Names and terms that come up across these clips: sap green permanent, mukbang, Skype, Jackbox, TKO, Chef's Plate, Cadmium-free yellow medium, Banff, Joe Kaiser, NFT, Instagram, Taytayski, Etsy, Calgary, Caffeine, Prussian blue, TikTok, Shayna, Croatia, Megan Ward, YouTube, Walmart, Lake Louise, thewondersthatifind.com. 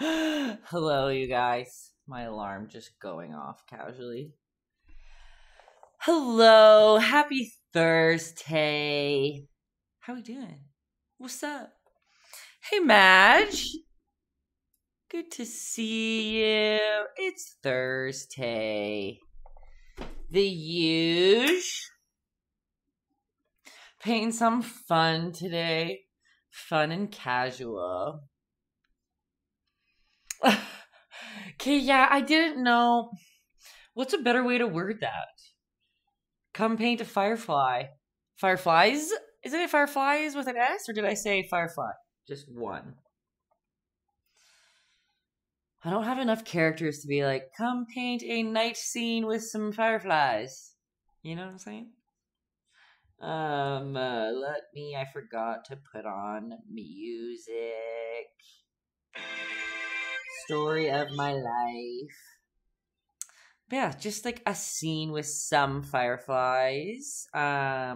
Hello, you guys. My alarm just going off casually. Hello. Happy Thursday. How we doing? What's up? Hey, Madge. Good to see you. It's Thursday. The huge. Painting some fun today. Fun and casual. Okay, yeah, I didn't know. What's a better way to word that? Come paint a firefly. Fireflies? Isn't it fireflies with an S? Or did I say firefly? Just one. I don't have enough characters to be like, come paint a night scene with some fireflies. You know what I'm saying? I forgot to put on music. Story of my life. But yeah, just like a scene with some fireflies. I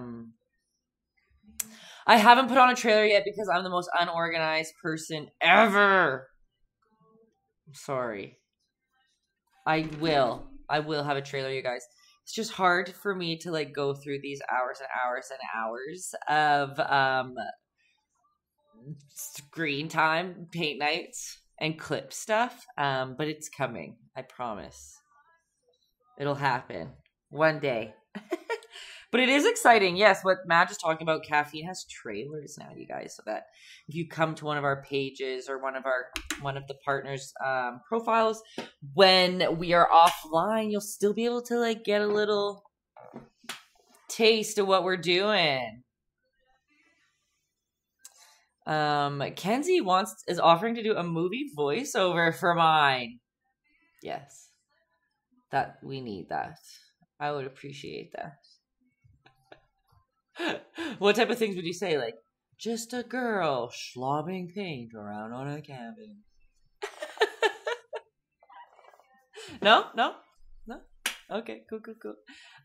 haven't put on a trailer yet because I'm the most unorganized person ever. I'm sorry. I will have a trailer, you guys. It's just hard for me to like go through these hours and hours and hours of screen time, paint nights, and clip stuff. But it's coming. I promise. It'll happen one day. But it is exciting. Yes, what Madge is talking about, Caffeine has trailers now, you guys, so that if you come to one of our pages or one of the partners' profiles, when we are offline, you'll still be able to like get a little taste of what we're doing. Kenzie is offering to do a movie voiceover for mine. Yes. That we need that. I would appreciate that. What type of things would you say? Like, just a girl slobbing paint around on a cabin. No? No? No? Okay, cool, cool, cool.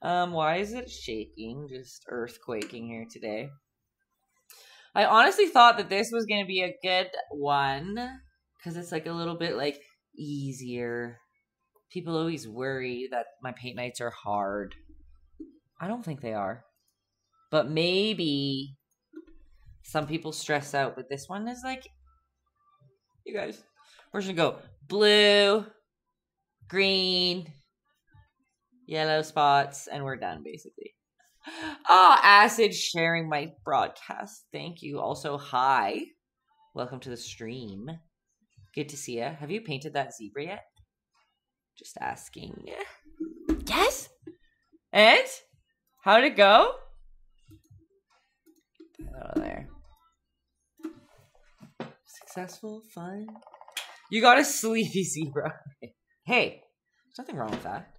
Why is it shaking? Just earthquaking here today. I honestly thought that this was going to be a good one because it's like a little bit like easier. People always worry that my paint nights are hard. I don't think they are. But maybe some people stress out. But this one is like, you guys, we're just going to go blue, green, yellow spots, and we're done, basically. Oh, Acid sharing my broadcast. Thank you. Also, hi. Welcome to the stream. Good to see you. Have you painted that zebra yet? Just asking. Yes? And? How did it go? Oh, there. Successful, fun. You got a sleepy zebra. Hey, there's nothing wrong with that.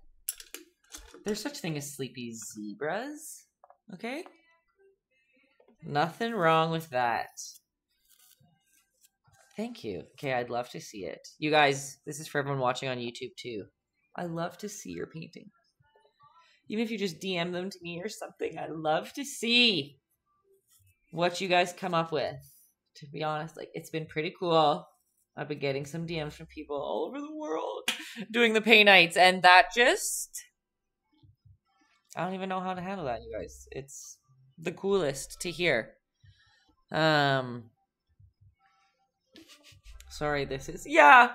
There's such thing as sleepy zebras. Okay? Nothing wrong with that. Thank you. Okay, I'd love to see it. You guys, this is for everyone watching on YouTube too. I love to see your paintings. Even if you just DM them to me or something, I love to see what you guys come up with. To be honest, like, it's been pretty cool. I've been getting some DMs from people all over the world doing the paint nights, and that just, I don't even know how to handle that, you guys. It's the coolest to hear. Sorry, this is, yeah.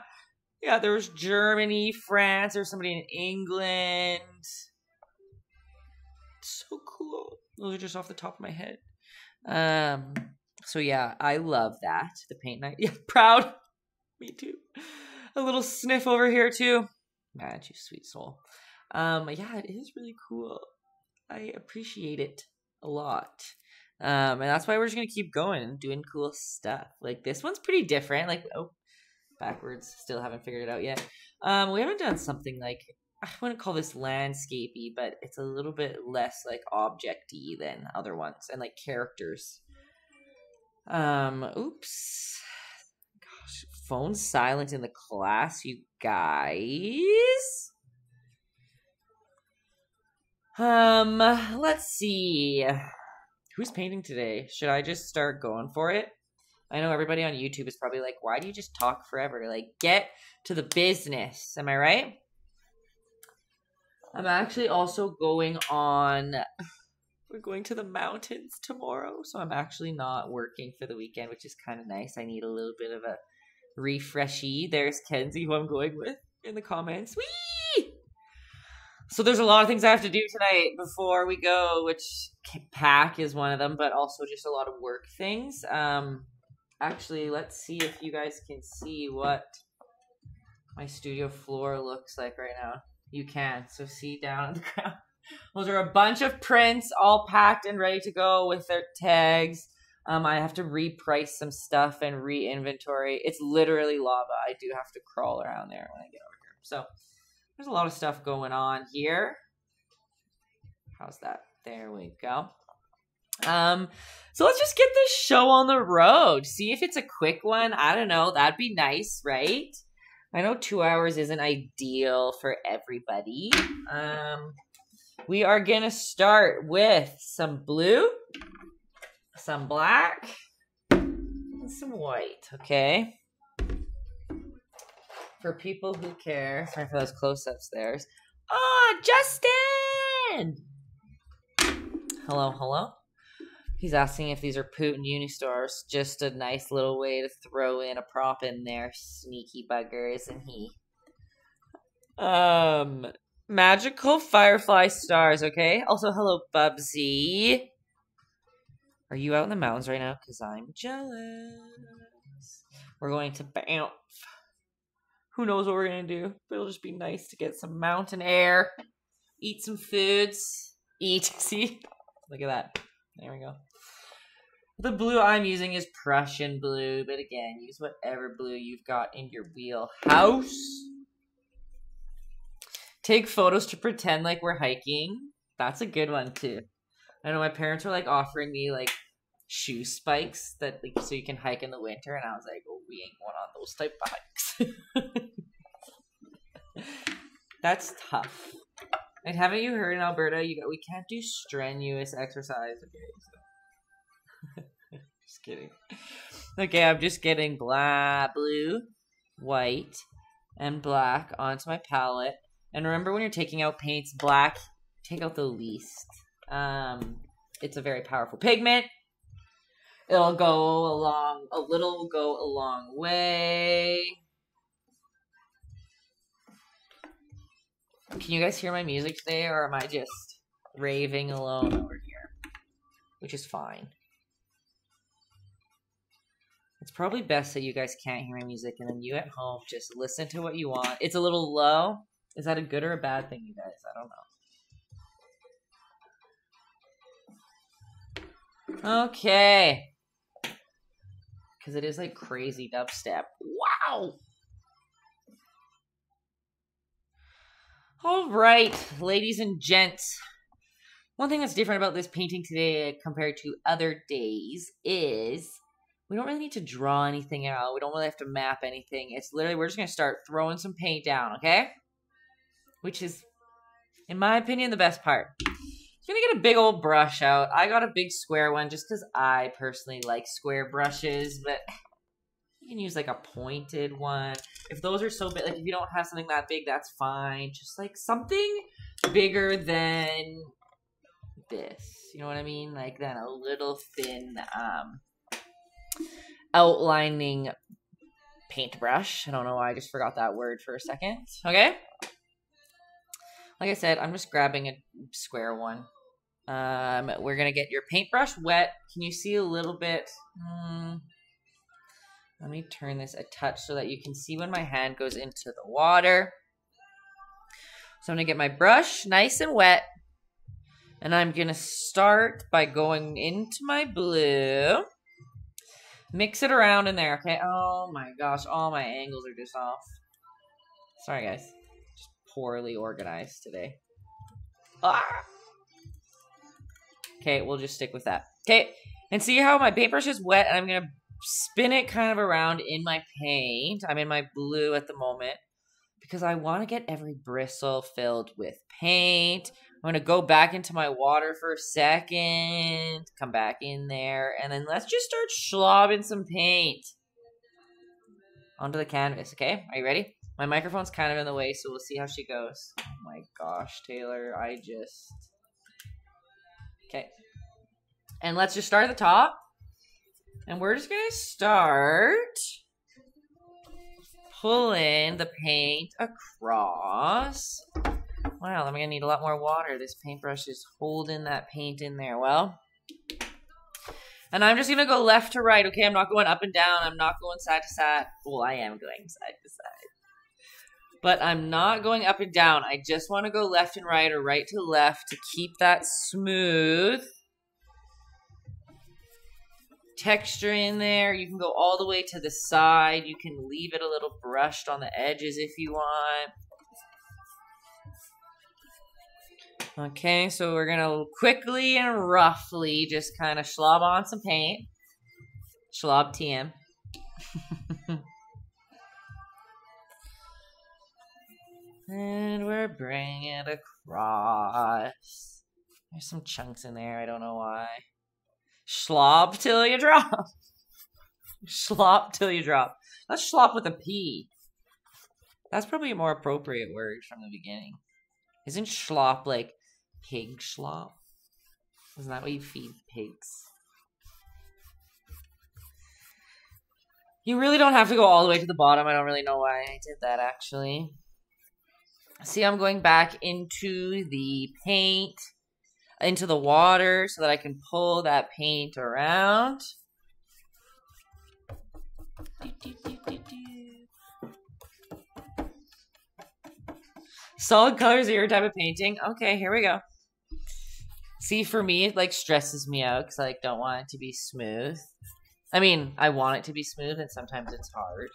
Yeah, there was Germany, France, there was somebody in England. It's so cool. Those are just off the top of my head. So yeah, I love that. The paint night. Yeah, proud. Me too. A little sniff over here too. Man, you sweet soul. Yeah, it is really cool. I appreciate it a lot. And that's why we're just gonna keep going and doing cool stuff. Like this one's pretty different. Like, oh, backwards. Still haven't figured it out yet. We haven't done something like, I wouldn't call this landscapey, but it's a little bit less like objecty than other ones and like characters. Oops. Gosh, phone silent in the class, you guys. Let's see. Who's painting today? Should I just start going for it? I know everybody on YouTube is probably like, why do you just talk forever? Like, get to the business. Am I right? I'm actually also going on, we're going to the mountains tomorrow. So I'm actually not working for the weekend, which is kind of nice. I need a little bit of a refreshy. There's Kenzie, who I'm going with in the comments. Whee! So there's a lot of things I have to do tonight before we go, which pack is one of them, but also just a lot of work things. Actually, let's see if you guys can see what my studio floor looks like right now. You can, so see down on the ground. Those are a bunch of prints all packed and ready to go with their tags. I have to reprice some stuff and re-inventory. It's literally lava. I do have to crawl around there when I get over here. So there's a lot of stuff going on here. How's that? There we go. So let's just get this show on the road. See if it's a quick one. I don't know. That'd be nice, right? I know 2 hours isn't ideal for everybody. We are going to start with some blue, some black, and some white, okay? For people who care. Sorry for those close-ups there. Oh, Justin! Hello, hello. He's asking if these are Putin Unistores. Just a nice little way to throw in a prop in there. Sneaky bugger, isn't he? Magical firefly stars, okay? Also, hello, Bubsy. Are you out in the mountains right now? Because I'm jealous. We're going to Banff. Who knows what we're going to do? But it'll just be nice to get some mountain air. Eat some foods. Eat. See? Look at that. There we go. The blue I'm using is Prussian blue, but again, use whatever blue you've got in your wheelhouse. Take photos to pretend like we're hiking. That's a good one too. I know my parents were like offering me like shoe spikes that like, so you can hike in the winter, and I was like, oh, we ain't going on those type of hikes. That's tough. And haven't you heard in Alberta, we can't do strenuous exercise. Okay, so. Just kidding. Okay, I'm just getting blue, white, and black onto my palette. And remember, when you're taking out paints, black, take out the least. It's a very powerful pigment. It'll go along, a little will go a long way. Can you guys hear my music today, or am I just raving alone over here? Which is fine. It's probably best that you guys can't hear my music, and then you at home just listen to what you want. It's a little low. Is that a good or a bad thing, you guys? I don't know. Okay. Because it is like crazy dubstep. Wow! All right, ladies and gents, one thing that's different about this painting today compared to other days is we don't really need to draw anything out. We don't really have to map anything. It's literally, we're just going to start throwing some paint down, okay? Which is, in my opinion, the best part. I'm going to get a big old brush out. I got a big square one just because I personally like square brushes, but you can use like a pointed one. If those are so big, like if you don't have something that big, that's fine. Just like something bigger than this. You know what I mean? Like then a little thin outlining paintbrush. I don't know why I just forgot that word for a second. Okay. Like I said, I'm just grabbing a square one. We're going to get your paintbrush wet. Can you see a little bit? Let me turn this a touch so that you can see when my hand goes into the water. So I'm going to get my brush nice and wet. And I'm going to start by going into my blue. Mix it around in there, okay? Oh my gosh, all my angles are just off. Sorry guys, just poorly organized today. Ah! Okay, we'll just stick with that. Okay, and see how my paintbrush is wet, and I'm going to spin it kind of around in my paint. I'm in my blue at the moment because I want to get every bristle filled with paint. I'm going to go back into my water for a second, come back in there, and then let's just start schlobbing some paint onto the canvas, okay? Are you ready? My microphone's kind of in the way, so we'll see how she goes. Oh my gosh, Taylor, I just... Okay. And let's just start at the top. And we're just going to start pulling the paint across. Wow, I'm going to need a lot more water. This paintbrush is holding that paint in there well. And I'm just going to go left to right, okay? I'm not going up and down. I'm not going side to side. Well, I am going side to side. But I'm not going up and down. I just want to go left and right or right to left to keep that smooth texture in there. You can go all the way to the side. You can leave it a little brushed on the edges if you want. Okay, so we're going to quickly and roughly just kind of slob on some paint. Slob TM. And we're bringing it across. There's some chunks in there. I don't know why. Slop till you drop. Slop till you drop. Let's slop with a P. That's probably a more appropriate word from the beginning. Isn't slop like pig slop? Isn't that what you feed pigs? You really don't have to go all the way to the bottom. I don't really know why I did that, actually. See, I'm going back into the paint, into the water, so that I can pull that paint around. Solid colors are your type of painting. Okay, here we go. See, for me, it like stresses me out because I like don't want it to be smooth. I mean, I want it to be smooth, and sometimes it's hard.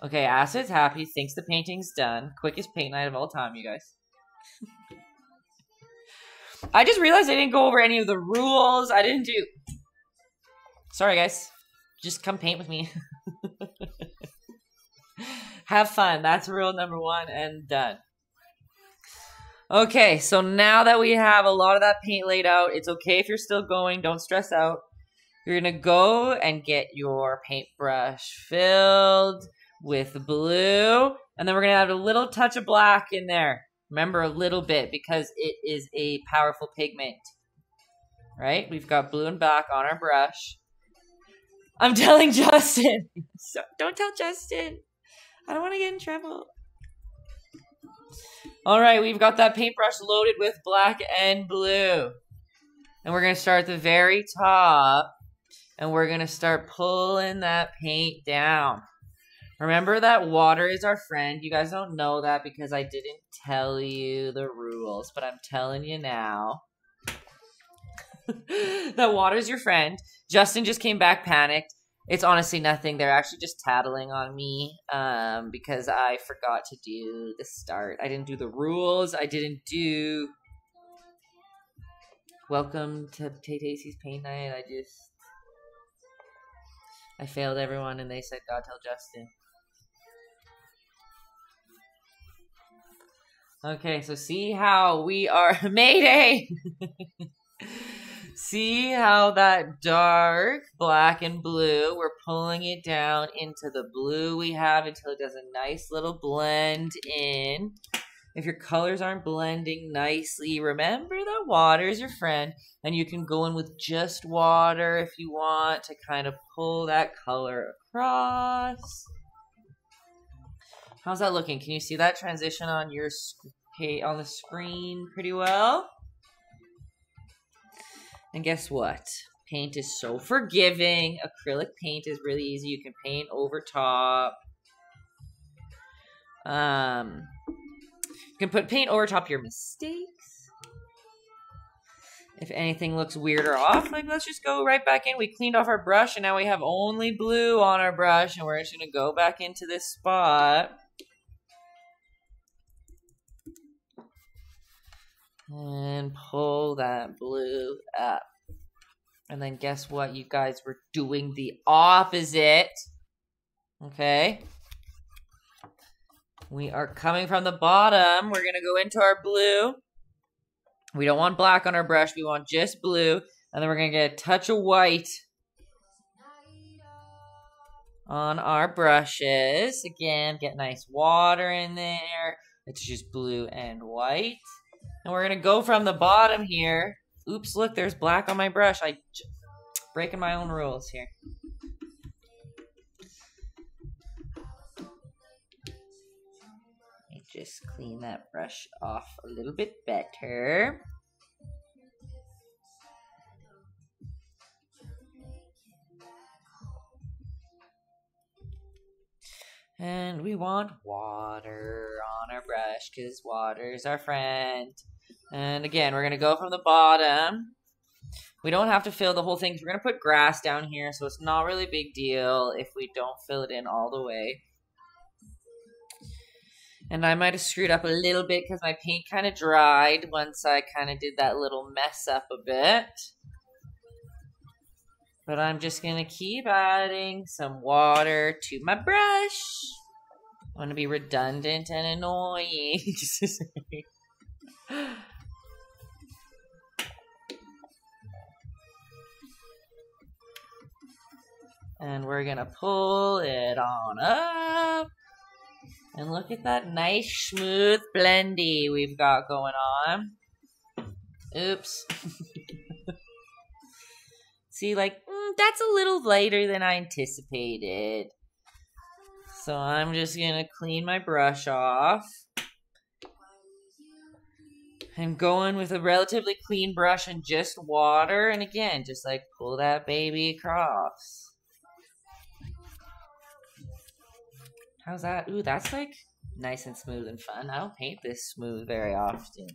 Okay, Acid's happy, thinks the painting's done. Quickest paint night of all time, you guys. I just realized I didn't go over any of the rules. I didn't do... Sorry, guys. Just come paint with me. Have fun. That's rule number one and done. Okay, so now that we have a lot of that paint laid out, it's okay if you're still going. Don't stress out. You're going to go and get your paintbrush filled with blue, and then we're gonna add a little touch of black in there. Remember, a little bit, because it is a powerful pigment, right? We've got blue and black on our brush. I'm telling Justin. So don't tell Justin. I don't want to get in trouble. All right, we've got that paintbrush loaded with black and blue, and we're gonna start at the very top, and we're gonna start pulling that paint down. Remember that water is our friend. You guys don't know that because I didn't tell you the rules, but I'm telling you now. That water is your friend. Justin just came back panicked. It's honestly nothing. They're actually just tattling on me because I forgot to do the start. I didn't do the rules. I didn't do... Welcome to Taytayski's Paint Night. I failed everyone and they said, God, tell Justin. Okay, so see how we are... Mayday! See how that dark black and blue, we're pulling it down into the blue we have until it does a nice little blend in. If your colors aren't blending nicely, remember that water is your friend, and you can go in with just water if you want to kind of pull that color across. How's that looking? Can you see that transition on your on the screen pretty well? And guess what? Paint is so forgiving. Acrylic paint is really easy. You can paint over top. You can put paint over top your mistakes. If anything looks weird or off, like let's just go right back in. We cleaned off our brush and now we have only blue on our brush, and we're just gonna go back into this spot. And pull that blue up. And then guess what, you guys, we're doing the opposite. Okay. We are coming from the bottom. We're going to go into our blue. We don't want black on our brush. We want just blue. And then we're going to get a touch of white on our brushes. Again, get nice water in there. It's just blue and white. And we're going to go from the bottom here. Oops, look, there's black on my brush. I'm breaking my own rules here. Just clean that brush off a little bit better. And we want water on our brush because water is our friend. And again, we're going to go from the bottom. We don't have to fill the whole thing. We're going to put grass down here, so it's not really a big deal if we don't fill it in all the way. And I might have screwed up a little bit because my paint kind of dried once I kind of did that little mess up a bit. But I'm just going to keep adding some water to my brush. I want to be redundant and annoying. And we're going to pull it on up. And look at that nice, smooth blendy we've got going on. Oops. See, like, that's a little lighter than I anticipated. So I'm just going to clean my brush off. I'm going with a relatively clean brush and just water. And again, just like pull that baby across. How's that? Ooh, that's like nice and smooth and fun. I don't paint this smooth very often.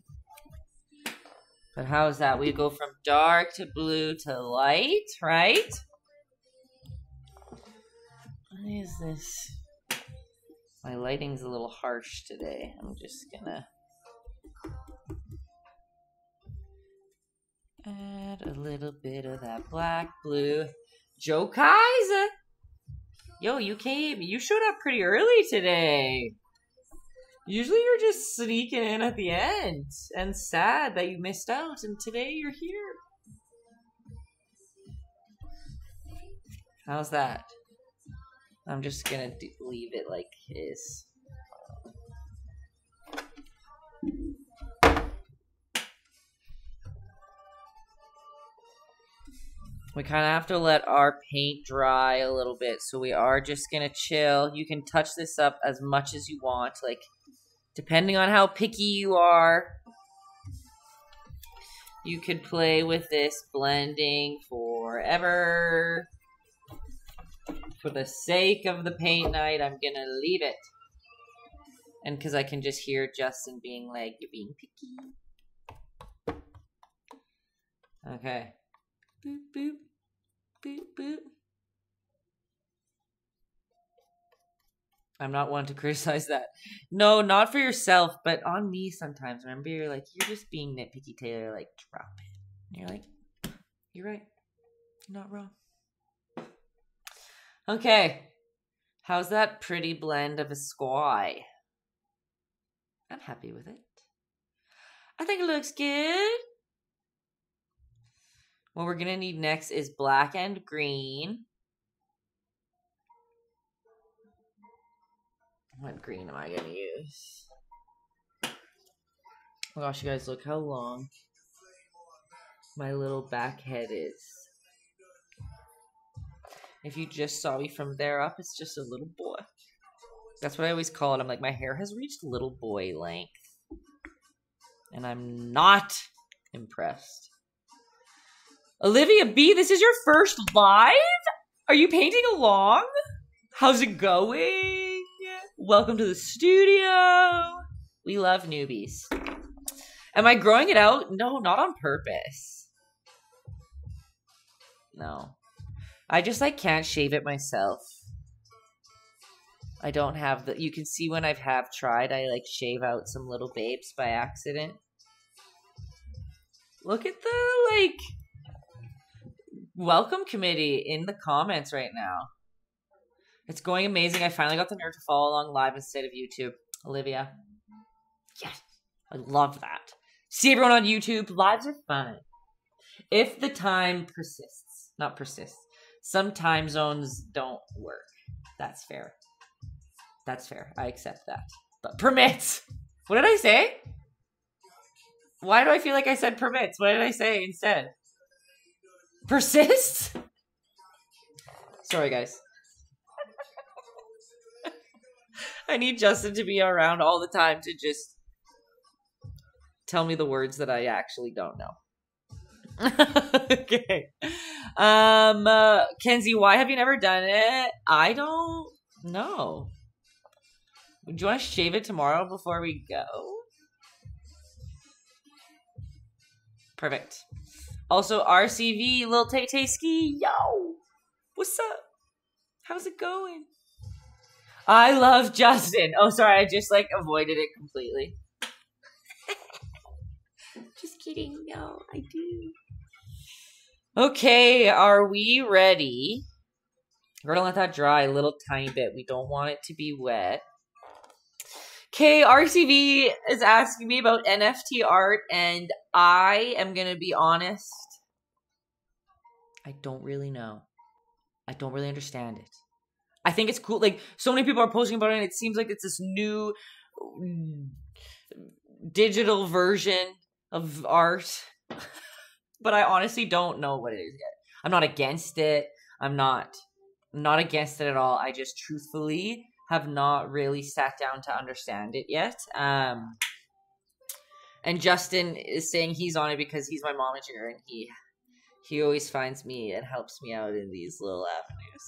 But how's that? We go from dark to blue to light, right? What is this? My lighting's a little harsh today. I'm just gonna add a little bit of that black, blue. Joe Kaiser! Yo, you came. You showed up pretty early today. Usually you're just sneaking in at the end and sad that you missed out, and today you're here. How's that? I'm just gonna leave it like this. We kind of have to let our paint dry a little bit, so we are just going to chill. You can touch this up as much as you want, like, depending on how picky you are. You could play with this blending forever. For the sake of the paint night, I'm going to leave it. And because I can just hear Justin being like, you're being picky. Okay. Boop, boop, boop, boop. I'm not one to criticize that. No, not for yourself, but on me sometimes. Remember, you're like, you're just being nitpicky, Taylor. Like, drop it. And you're like, you're right. You're not wrong. Okay. How's that pretty blend of a sky? I'm happy with it. I think it looks good. What we're going to need next is black and green. What green am I going to use? Oh my gosh, you guys, look how long my little back head is. If you just saw me from there up, it's just a little boy. That's what I always call it. I'm like, my hair has reached little boy length. And I'm not impressed. Olivia B, this is your first live? Are you painting along? How's it going? Welcome to the studio. We love newbies. Am I growing it out? No, not on purpose. No. I just like can't shave it myself. I don't have the, you can see when I've have tried, I like shave out some little babes by accident. Look at the like welcome committee in the comments right now. It's going amazing. I finally got the nerve to follow along live instead of YouTube. Olivia. Yes. I love that. See everyone on YouTube. Lives are fun. If the time persists. Not persists. Some time zones don't work. That's fair. That's fair. I accept that. But permits. What did I say? Why do I feel like I said permits? What did I say instead? Persists? Sorry, guys. I need Justin to be around all the time to just tell me the words that I actually don't know. Okay. Kenzie, why have you never done it? I don't know. Do you want to shave it tomorrow before we go? Perfect. Also, RCV, Lil Taytayski, yo! What's up? How's it going? I love Justin. Oh, sorry. I just, like, avoided it completely. Just kidding. No, I do. Okay. Are we ready? We're going to let that dry a little tiny bit. We don't want it to be wet. Okay. RCV is asking me about NFT art, and I am going to be honest. I don't really know. I don't really understand it. I think it's cool. Like, so many people are posting about it, and it seems like it's this new digital version of art. But I honestly don't know what it is yet. I'm not against it. I'm not against it at all. I just truthfully have not really sat down to understand it yet. And Justin is saying he's on it because he's my momager, and he always finds me and helps me out in these little avenues.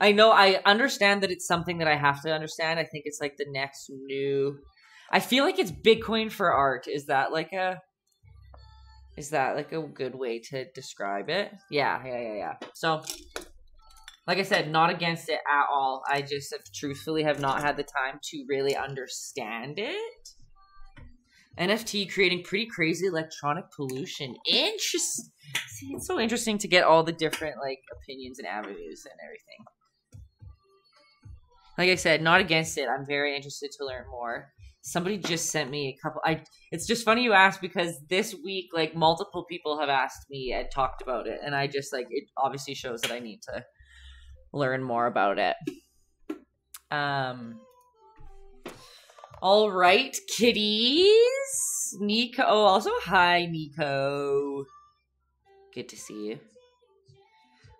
I know, I understand that it's something that I have to understand. I think it's like the next new, I feel like it's Bitcoin for art. Is that like a good way to describe it? Yeah. So like I said, not against it at all. I just truthfully have not had the time to really understand it. NFT creating pretty crazy electronic pollution. Interesting. See, it's so interesting to get all the different like opinions and avenues and everything. Like I said, not against it. I'm very interested to learn more. Somebody just sent me a couple. It's just funny you asked, because this week, like, multiple people have asked me and talked about it. And I just, like, it obviously shows that I need to learn more about it. All right, kitties. Nico. Also, hi, Nico. Good to see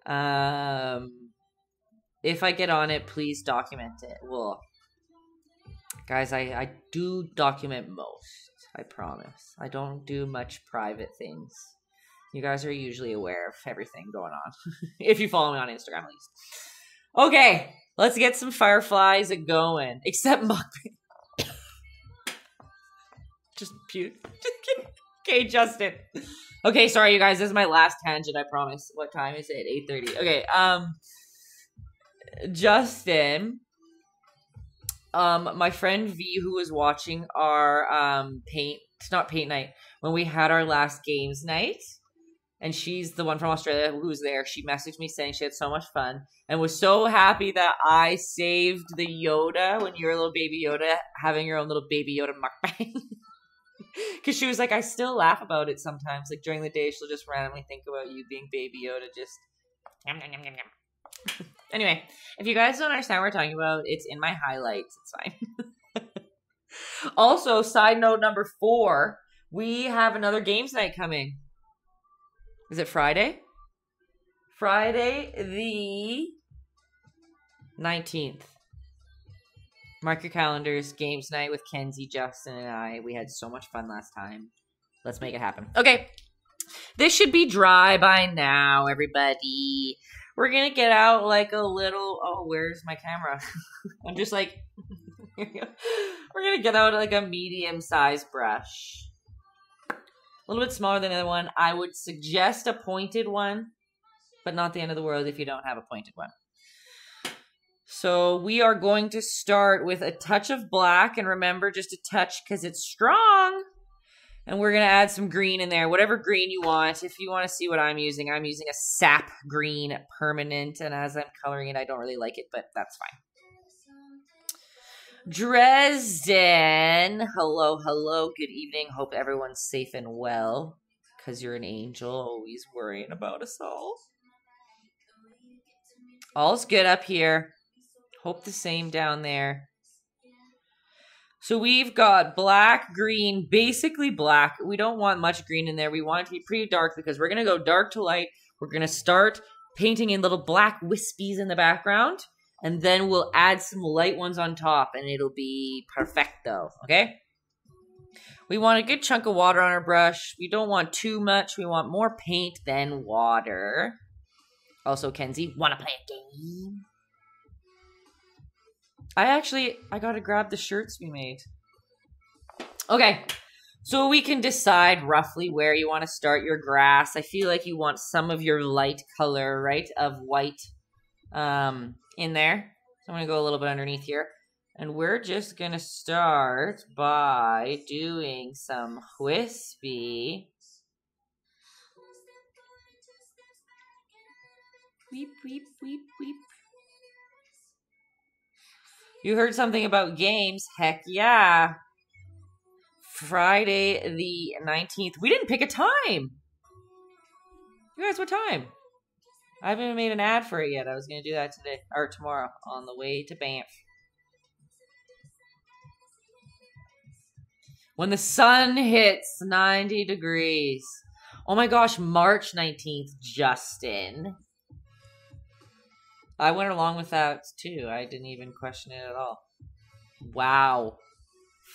you. If I get on it, please document it. Well, guys, I do document most. I promise. I don't do much private things. You guys are usually aware of everything going on. If you follow me on Instagram, at least. Okay, let's get some fireflies going. Except mukbang. Just puke. Okay, Justin. Okay, sorry, you guys. This is my last tangent, I promise. What time is it? 8:30. Okay, Justin, my friend V, who was watching our not paint night when we had our last games night, and she's the one from Australia who was there. She messaged me saying she had so much fun and was so happy that I saved the Yoda when you were a little baby Yoda, having your own little baby Yoda mukbang. Because she was like, I still laugh about it sometimes. Like, during the day, she'll just randomly think about you being baby Yoda, just yum, yum, yum, yum, yum. Anyway, if you guys don't understand what we're talking about, it's in my highlights. It's fine. Also, side note number 4, we have another games night coming. Is it Friday? Friday the 19th. Mark your calendars. Games night with Kenzie, Justin, and I. We had so much fun last time. Let's make it happen. Okay. This should be dry by now, everybody. We're going to get out like a little... Oh, where's my camera? I'm just like... Here we go. We're going to get out like a medium-sized brush. A little bit smaller than the other one. I would suggest a pointed one, but not the end of the world if you don't have a pointed one. So we are going to start with a touch of black, and remember, just a touch because it's strong. And we're going to add some green in there, whatever green you want. If you want to see what I'm using a sap green permanent, and as I'm coloring it, I don't really like it, but that's fine. Dresden. Hello, hello. Good evening. Hope everyone's safe and well, because you're an angel, always worrying about us all. All's good up here. Hope the same down there. So we've got black, green, basically black. We don't want much green in there. We want it to be pretty dark because we're going to go dark to light. We're going to start painting in little black wispies in the background. And then we'll add some light ones on top and it'll be perfecto, okay? We want a good chunk of water on our brush. We don't want too much. We want more paint than water. Also, Kenzie, wanna play a game? I gotta grab the shirts we made. Okay, so we can decide roughly where you wanna start your grass. I feel like you want some of your light color, right, of white in there. So I'm gonna go a little bit underneath here. And we're just gonna start by doing some wispy. Weep, weep, weep, weep. You heard something about games? Heck yeah. Friday the 19th. We didn't pick a time. You guys, what time? I haven't even made an ad for it yet. I was going to do that today or tomorrow on the way to Banff. When the sun hits 90 degrees. Oh my gosh, March 19th, Justin. I went along with that too. I didn't even question it at all. Wow.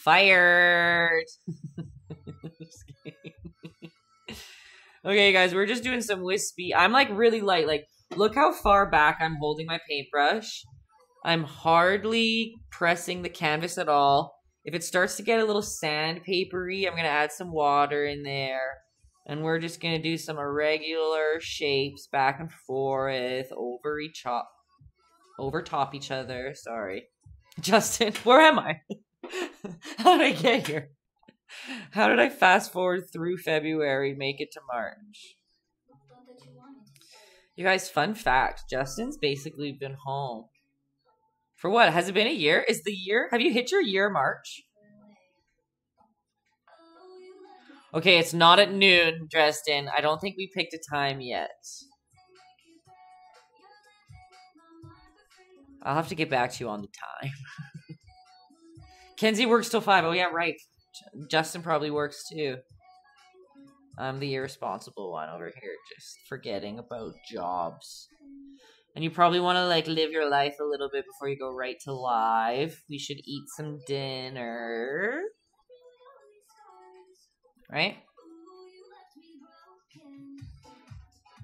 Fired. Just kidding. Okay, guys, we're just doing some wispy. I'm like really light. Like, look how far back I'm holding my paintbrush. I'm hardly pressing the canvas at all. If it starts to get a little sandpapery, I'm going to add some water in there. And we're just going to do some irregular shapes back and forth over top each other. Sorry. Justin, where am I? How did I get here? How did I fast forward through February, make it to March? You guys, fun fact. Justin's basically been home. For what? Has it been a year? Is the year? Have you hit your year, March? Okay, it's not at noon, Dresden. I don't think we picked a time yet. I'll have to get back to you on the time. Kenzie works till 5. Oh, yeah, right. Justin probably works, too. I'm the irresponsible one over here, just forgetting about jobs. And you probably want to, like, live your life a little bit before you go right to live. We should eat some dinner. Right?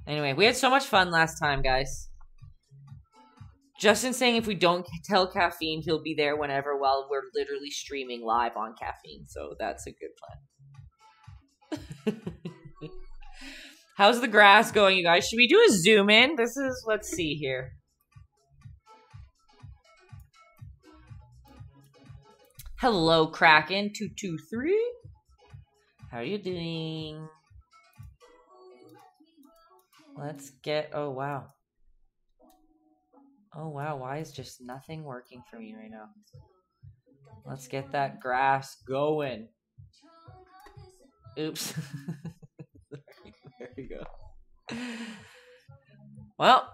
Anyway, we had so much fun last time, guys. Justin's saying if we don't tell Caffeine, he'll be there whenever while we're literally streaming live on Caffeine. So that's a good plan. How's the grass going, you guys? Should we do a zoom in? This is, let's see here. Hello, Kraken 223. How are you doing? Let's get, oh wow. Oh wow, why is just nothing working for me right now? Let's get that grass going. Oops. There we go. Well,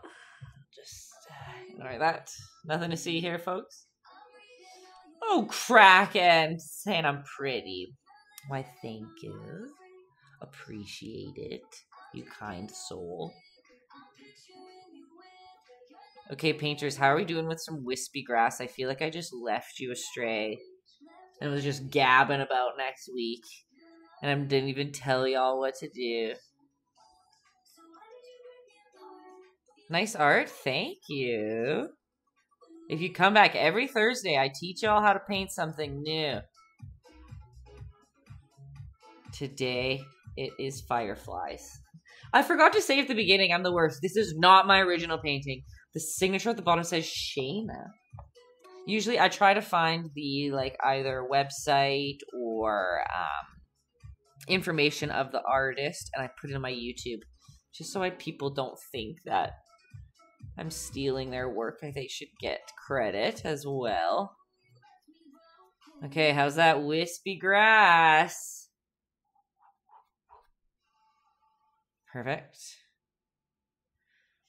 just ignore that. Nothing to see here, folks. Oh, Kraken, saying I'm pretty. Why, thank you. Appreciate it, you kind soul. Okay, painters, how are we doing with some wispy grass? I feel like I just left you astray and was just gabbing about next week. And I didn't even tell y'all what to do. Nice art. Thank you. If you come back every Thursday, I teach y'all how to paint something new. Today, it is fireflies. I forgot to say at the beginning, I'm the worst. This is not my original painting. The signature at the bottom says Shayna. Usually, I try to find the, like, either website or information of the artist, and I put it on my YouTube. Just so people don't think that I'm stealing their work. I think they should get credit as well. Okay, how's that wispy grass? Perfect.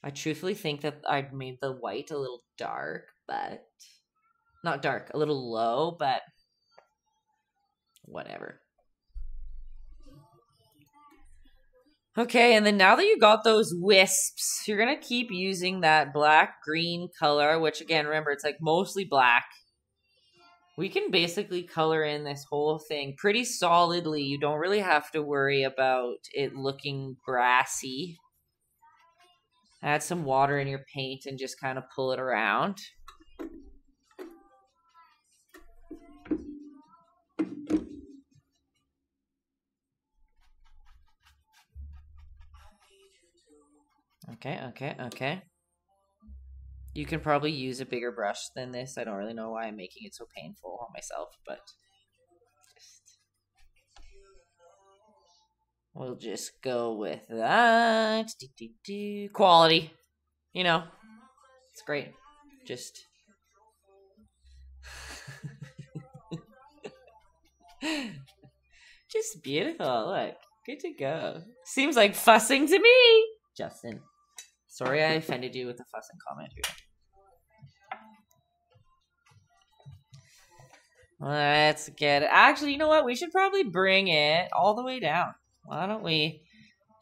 I truthfully think that I made the white a little dark, but... Not dark, a little low, but... Whatever. Okay, and then now that you got those wisps, you're going to keep using that black-green color, which again, remember, it's like mostly black. We can basically color in this whole thing pretty solidly. You don't really have to worry about it looking grassy. Add some water in your paint and just kind of pull it around. Okay, okay, okay. You can probably use a bigger brush than this. I don't really know why I'm making it so painful on myself, but just... we'll just go with that. Quality. You know, it's great. Just... just beautiful. Look, good to go. Seems like fussing to me, Justin. Sorry I offended you with the fussing comment here. Let's get it. Actually, you know what? We should probably bring it all the way down. Why don't we?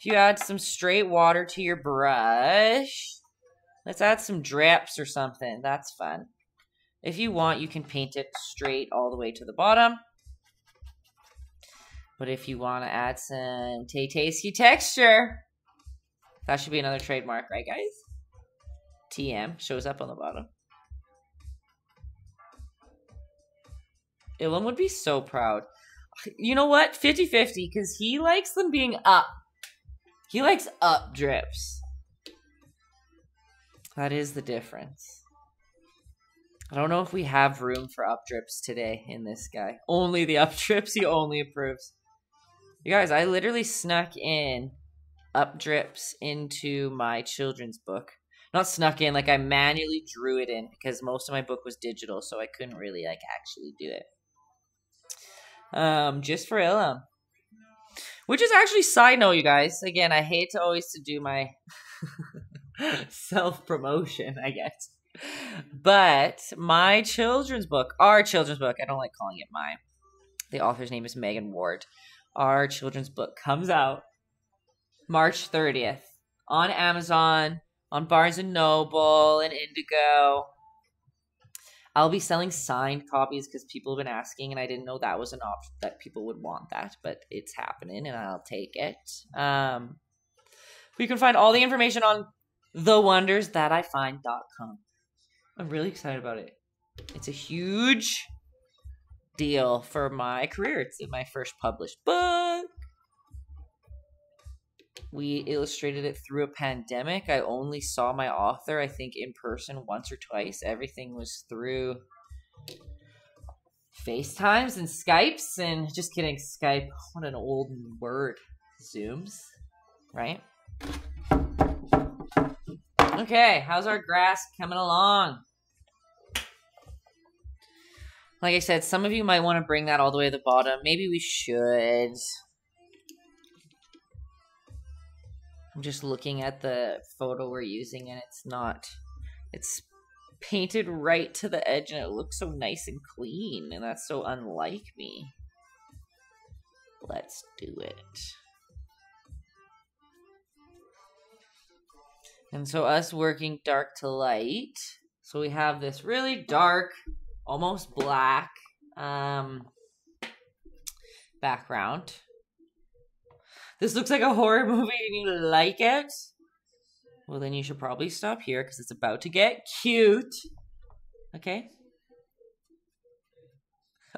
If you add some straight water to your brush, let's add some drips or something. That's fun. If you want, you can paint it straight all the way to the bottom. But if you want to add some Taytayski texture... That should be another trademark, right, guys? TM shows up on the bottom. Ilan would be so proud. You know what? 50-50, because he likes them being up. He likes up drips. That is the difference. I don't know if we have room for up drips today in this guy. Only the up drips he only approves. You guys, I literally snuck in up drips into my children's book. Not snuck in, like I manually drew it in because most of my book was digital, so I couldn't really like actually do it. Just for Ilum. Which is actually side note, you guys. Again, I hate to always do my self-promotion, I guess. But my children's book, our children's book, I don't like calling it mine. The author's name is Megan Ward. Our children's book comes out March 30th on Amazon, on Barnes & Noble, and Indigo. I'll be selling signed copies because people have been asking, and I didn't know that was an option, that people would want that, but it's happening, and I'll take it. You can find all the information on thewondersthatifind.com. I'm really excited about it. It's a huge deal for my career. It's my first published book. We illustrated it through a pandemic. I only saw my author, I think, in person once or twice. Everything was through FaceTimes and Skypes and just kidding, Skype. What an old word. Zooms, right? Okay, how's our grass coming along? Like I said, some of you might want to bring that all the way to the bottom. Maybe we should... I'm just looking at the photo we're using and it's not, it's painted right to the edge and it looks so nice and clean and that's so unlike me. Let's do it. And so us working dark to light. So we have this really dark, almost black background. This looks like a horror movie and you like it. Well, then you should probably stop here because it's about to get cute. Okay.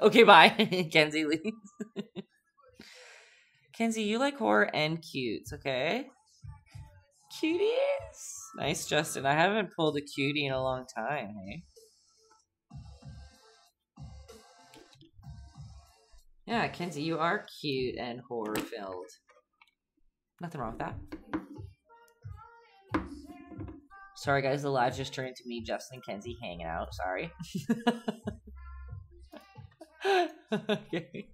Okay, bye. Kenzie leaves. Kenzie, you like horror and cutes, okay? Cuties. Nice, Justin. I haven't pulled a cutie in a long time, hey? Yeah, Kenzie, you are cute and horror-filled. Nothing wrong with that. Sorry, guys. The live just turned into me, Justin and Kenzie, hanging out. Sorry. Okay.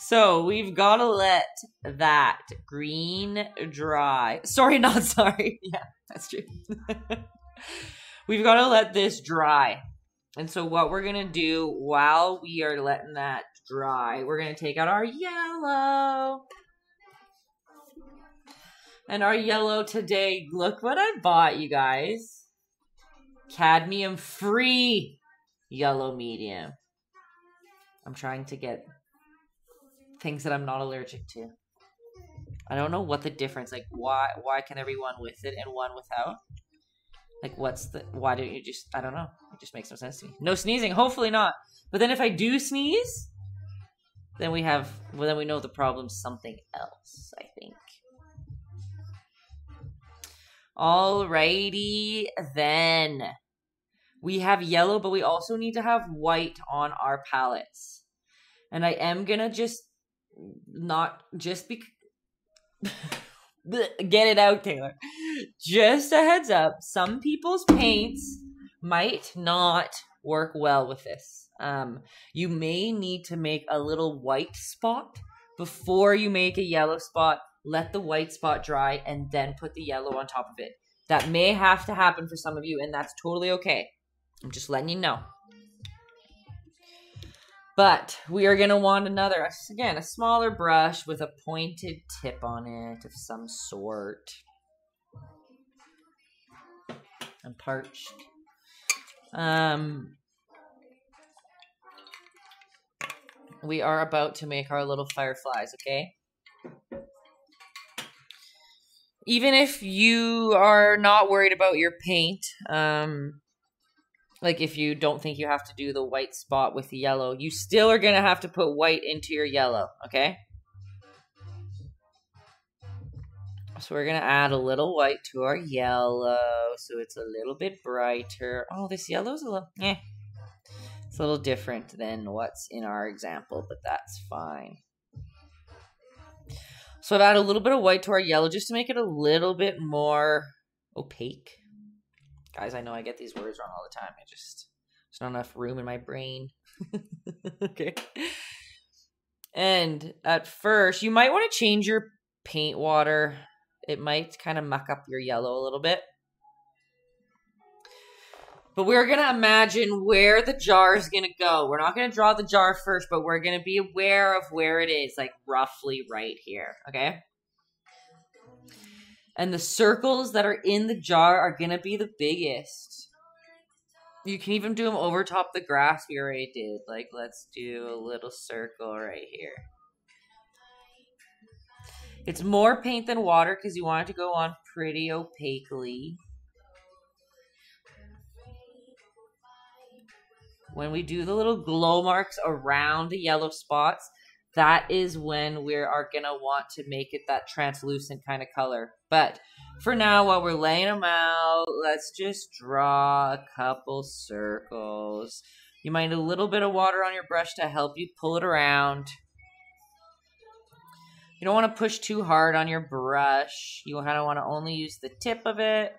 So we've got to let that green dry. Sorry, not sorry. Yeah, that's true. We've got to let this dry. And so what we're going to do while we are letting that dry, we're going to take out our yellow. And our yellow today, look what I bought, you guys. Cadmium-free yellow medium. I'm trying to get things that I'm not allergic to. I don't know what the difference, like why can everyone with it and one without? Like what's the, why don't you just, I don't know. It just makes no sense to me. No sneezing, hopefully not. But then if I do sneeze, then we have, well, then we know the problem's something else, I think. Alrighty then. We have yellow, but we also need to have white on our palettes. And I am gonna just not just be get it out, Taylor. Just a heads up, some people's paints might not work well with this. You may need to make a little white spot before you make a yellow spot. Let the white spot dry and then put the yellow on top of it. That may have to happen for some of you, and that's totally okay. I'm just letting you know. But we are going to want another, again, a smaller brush with a pointed tip on it of some sort. I'm parched. We are about to make our little fireflies, okay? Even if you are not worried about your paint, like if you don't think you have to do the white spot with the yellow, you still are going to have to put white into your yellow, okay? So we're going to add a little white to our yellow so it's a little bit brighter. Oh, this yellow's a little, eh. It's a little different than what's in our example, but that's fine. So I've added a little bit of white to our yellow just to make it a little bit more opaque. Guys, I know I get these words wrong all the time. I just, there's not enough room in my brain. Okay. And at first, you might want to change your paint water. It might kind of muck up your yellow a little bit. But we're going to imagine where the jar is going to go. We're not going to draw the jar first, but we're going to be aware of where it is, like roughly right here. Okay. And the circles that are in the jar are going to be the biggest. You can even do them over top the grass we already did. Like, let's do a little circle right here. It's more paint than water because you want it to go on pretty opaquely. When we do the little glow marks around the yellow spots, that is when we are going to want to make it that translucent kind of color. But for now, while we're laying them out, let's just draw a couple circles. You might need a little bit of water on your brush to help you pull it around. You don't want to push too hard on your brush. You kind of want to only use the tip of it.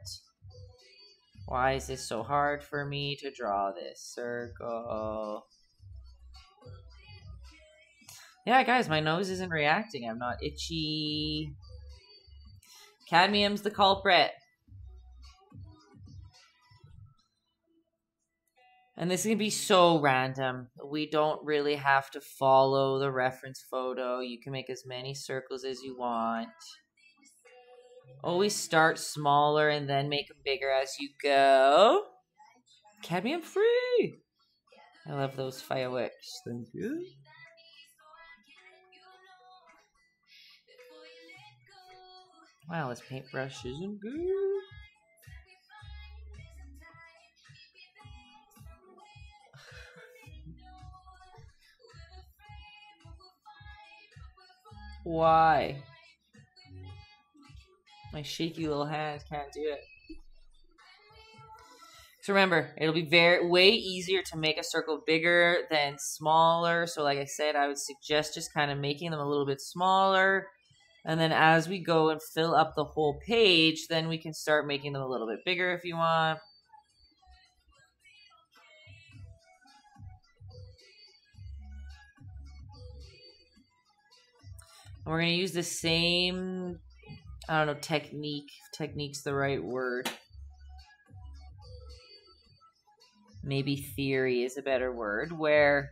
Why is this so hard for me to draw this circle? Yeah, guys, my nose isn't reacting. I'm not itchy. Cadmium's the culprit. And this is going to be so random. We don't really have to follow the reference photo. You can make as many circles as you want. Always start smaller and then make them bigger as you go. Cadmium free. I love those fireworks. Thank you. Wow, this paintbrush isn't good. Why? My shaky little hands can't do it. So remember, it'll be way easier to make a circle bigger than smaller. So like I said, I would suggest just kind of making them a little bit smaller. And then as we go and fill up the whole page, then we can start making them a little bit bigger if you want. And we're going to use the same, I don't know, technique. Technique's the right word. Maybe theory is a better word, where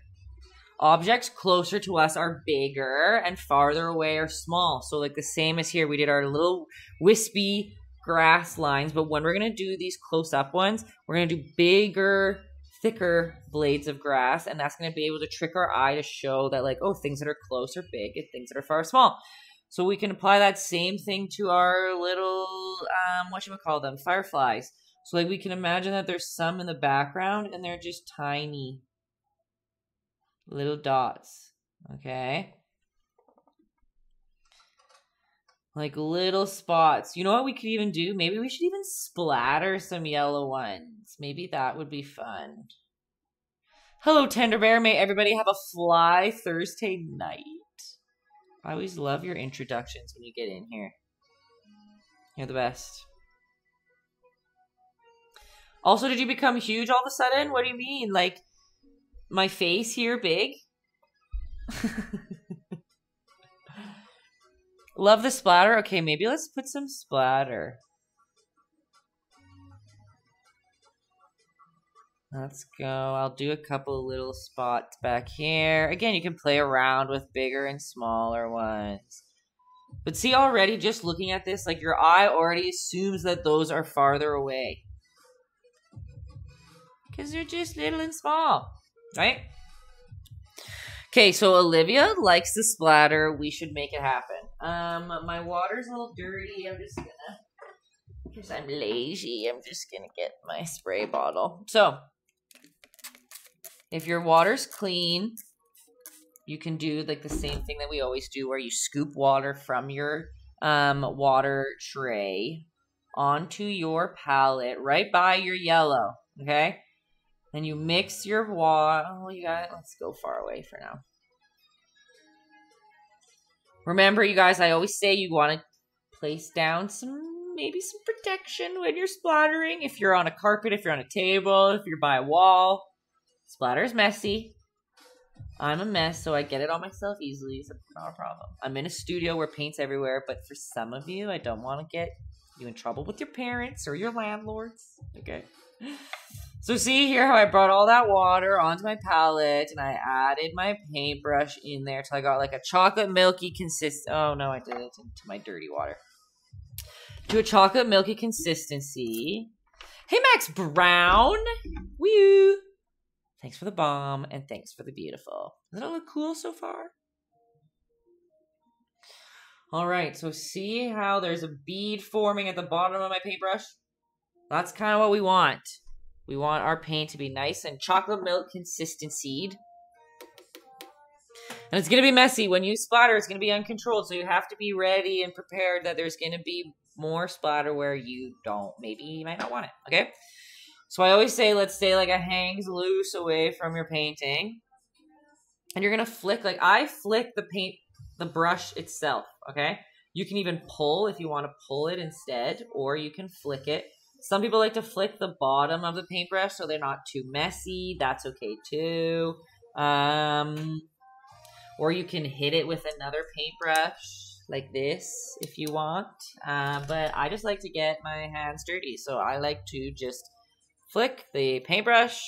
objects closer to us are bigger and farther away are small. So like the same as here, we did our little wispy grass lines, but when we're going to do these close-up ones, we're going to do bigger, thicker blades of grass, and that's going to be able to trick our eye to show that, like, oh, things that are close are big and things that are far are small. So we can apply that same thing to our little, whatchamacallem, fireflies. So like we can imagine that there's some in the background and they're just tiny little dots, okay? Like little spots. You know what we could even do? Maybe we should even splatter some yellow ones. Maybe that would be fun. Hello, Tender Bear. May everybody have a fly Thursday night. I always love your introductions when you get in here. You're the best. Also, did you become huge all of a sudden? What do you mean? Like, my face here big? Love the splatter. Okay, maybe let's put some splatter. Let's go. I'll do a couple little spots back here. Again, you can play around with bigger and smaller ones. But see, already just looking at this, like your eye already assumes that those are farther away. Because they're just little and small, right? Okay, so Olivia likes the splatter. We should make it happen. My water's a little dirty. I'm just gonna, because I'm lazy, I'm just gonna get my spray bottle. So, if your water's clean, you can do like the same thing that we always do, where you scoop water from your water tray onto your palette right by your yellow, okay? And you mix your water. Oh, you got it. Let's go far away for now. Remember, you guys, I always say you want to place down some, maybe some protection when you're splattering. If you're on a carpet, if you're on a table, if you're by a wall. Splatter's messy. I'm a mess, so I get it on myself easily. So it's not a problem. I'm in a studio where paint's everywhere, but for some of you, I don't want to get you in trouble with your parents or your landlords. Okay. So see here how I brought all that water onto my palette and I added my paintbrush in there till I got like a chocolate milky consistency. Oh no, I did it into my dirty water. To a chocolate milky consistency. Hey, Max Brown. Woo! Thanks for the bomb and thanks for the beautiful. Does that look cool so far? All right, so see how there's a bead forming at the bottom of my paintbrush? That's kind of what we want. We want our paint to be nice and chocolate milk consistency. And it's going to be messy. When you splatter, it's going to be uncontrolled. So you have to be ready and prepared that there's going to be more splatter where you don't. Maybe you might not want it. Okay? So I always say, let's say like it hangs loose away from your painting. And you're going to flick. Like I flick the paint, the brush itself. Okay? You can even pull if you want to pull it instead. Or you can flick it. Some people like to flick the bottom of the paintbrush so they're not too messy. That's okay too. Or you can hit it with another paintbrush like this if you want. But I just like to get my hands dirty. So I like to just flick the paintbrush.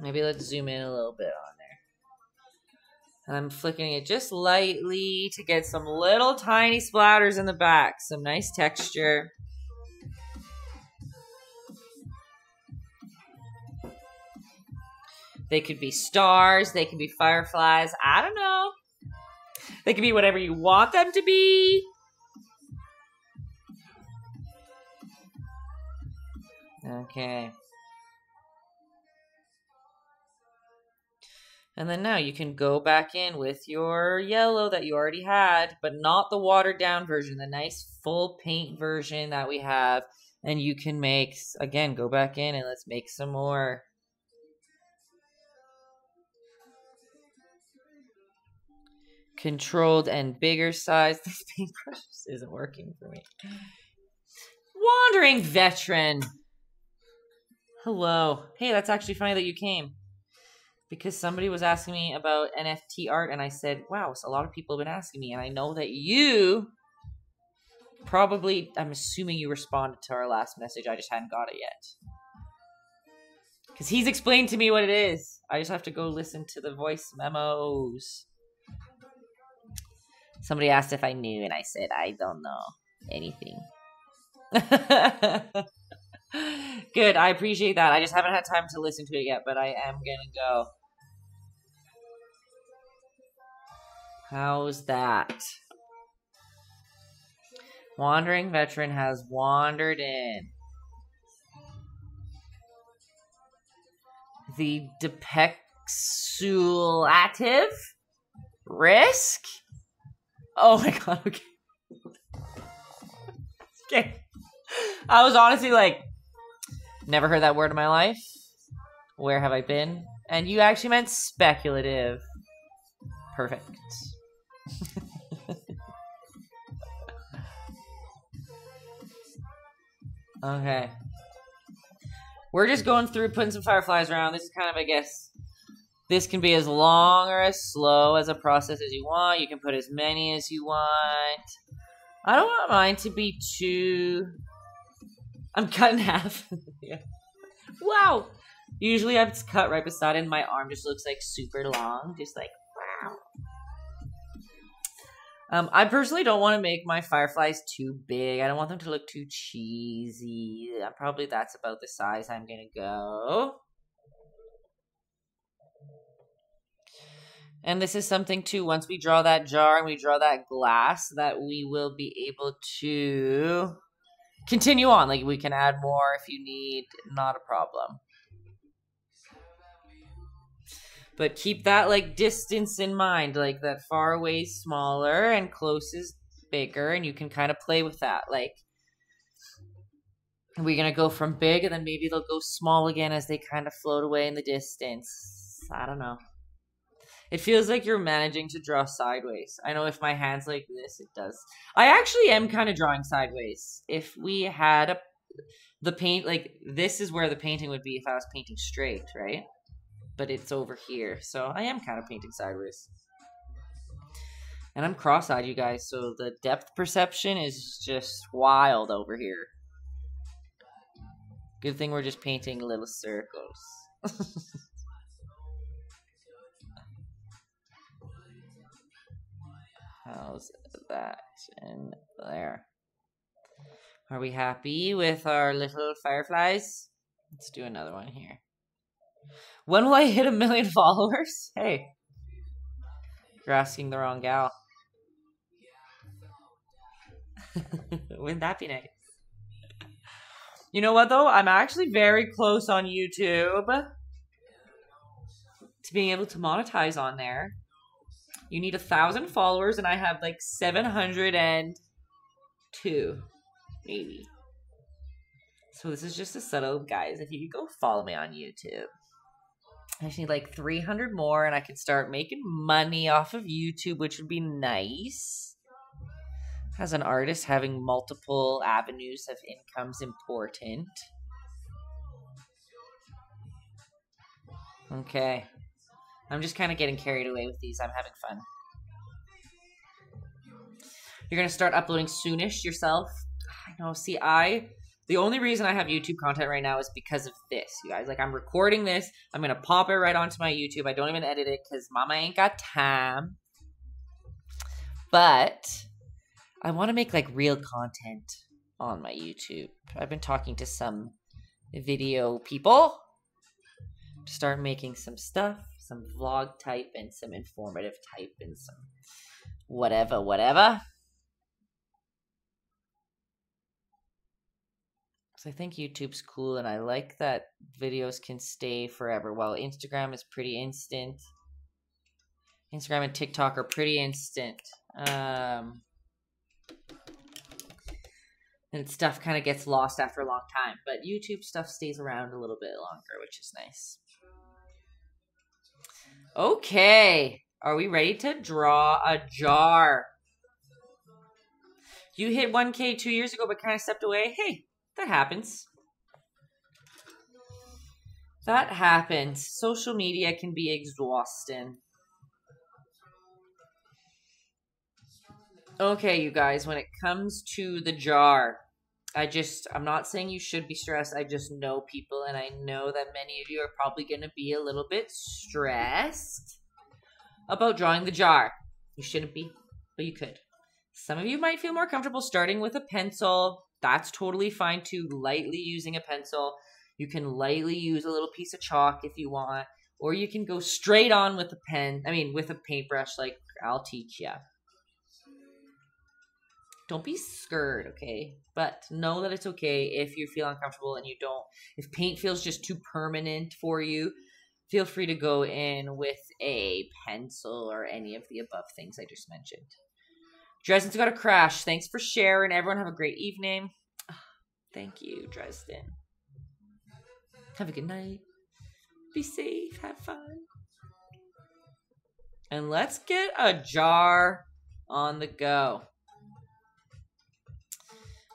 Maybe let's zoom in a little bit on there. And I'm flicking it just lightly to get some little tiny splatters in the back. Some nice texture. They could be stars. They could be fireflies. I don't know. They could be whatever you want them to be. Okay. And then now you can go back in with your yellow that you already had, but not the watered down version, the nice full paint version that we have. And you can make, again, go back in and let's make some more. Controlled and bigger size. This paintbrush isn't working for me. Wandering veteran. Hello. Hey, that's actually funny that you came. because somebody was asking me about NFT art, and I said, wow, so a lot of people have been asking me, and I know that you probably, I'm assuming you responded to our last message. I just hadn't got it yet. Because he's explained to me what it is. I just have to go listen to the voice memos. Somebody asked if I knew, and I said, I don't know anything. Good. I appreciate that. I just haven't had time to listen to it yet, but I am gonna go. How's that? Wandering veteran has wandered in. The depexulative risk? Oh my god, okay. Okay. I was honestly like, never heard that word in my life. Where have I been? And you actually meant speculative. Perfect. Okay. We're just going through, putting some fireflies around. This is kind of, I guess, this can be as long or as slow as a process as you want. You can put as many as you want. I don't want mine to be too... I'm cut in half. Yeah. Wow! Usually I'm cut right beside it and my arm just looks like super long. Just like, wow. I personally don't want to make my fireflies too big. I don't want them to look too cheesy. Probably that's about the size I'm going to go. And this is something too, once we draw that jar and we draw that glass, that we will be able to continue on. Like we can add more if you need, not a problem. But keep that like distance in mind, like that far away is smaller and close is bigger, and you can kind of play with that. Like we're gonna go from big and then maybe they'll go small again as they kind of float away in the distance. I don't know. It feels like you're managing to draw sideways. I know if my hand's like this, it does. I actually am kind of drawing sideways. If we had the paint, like this is where the painting would be if I was painting straight, right? But it's over here. So I am kind of painting sideways. And I'm cross-eyed, you guys. So the depth perception is just wild over here. Good thing we're just painting little circles. How's that in there? Are we happy with our little fireflies? Let's do another one here. When will I hit 1,000,000 followers? Hey, you're asking the wrong gal. Wouldn't that be nice? You know what though? I'm actually very close on YouTube to being able to monetize on there. You need 1,000 followers, and I have like 702, maybe. So this is just a setup, guys. If you could go follow me on YouTube. I just need like 300 more, and I could start making money off of YouTube, which would be nice. As an artist, having multiple avenues of income is important. Okay. I'm just kind of getting carried away with these. I'm having fun. You're going to start uploading soonish yourself. I know. See, the only reason I have YouTube content right now is because of this, you guys. Like, I'm recording this. I'm going to pop it right onto my YouTube. I don't even edit it because mama ain't got time. But I want to make, like, real content on my YouTube. I've been talking to some video people to start making some stuff. Some vlog type and some informative type and some whatever, whatever. So I think YouTube's cool and I like that videos can stay forever. While Instagram is pretty instant. Instagram and TikTok are pretty instant. And stuff kind of gets lost after a long time. But YouTube stuff stays around a little bit longer, which is nice. Okay, are we ready to draw a jar? You hit 1K 2 years ago, but kind of stepped away. Hey, that happens. That happens. Social media can be exhausting. Okay, you guys, when it comes to the jar, I'm not saying you should be stressed. I just know people, and I know that many of you are probably going to be a little bit stressed about drawing the jar. You shouldn't be, but you could. Some of you might feel more comfortable starting with a pencil. That's totally fine too, lightly using a pencil. You can lightly use a little piece of chalk if you want, or you can go straight on with a pen. I mean, with a paintbrush, like I'll teach you. Don't be scared, okay? But know that it's okay if you feel uncomfortable and you don't. If paint feels just too permanent for you, feel free to go in with a pencil or any of the above things I just mentioned. Dresden's got a crash. Thanks for sharing. Everyone have a great evening. Oh, thank you, Dresden. Have a good night. Be safe. Have fun. And let's get a jar on the go.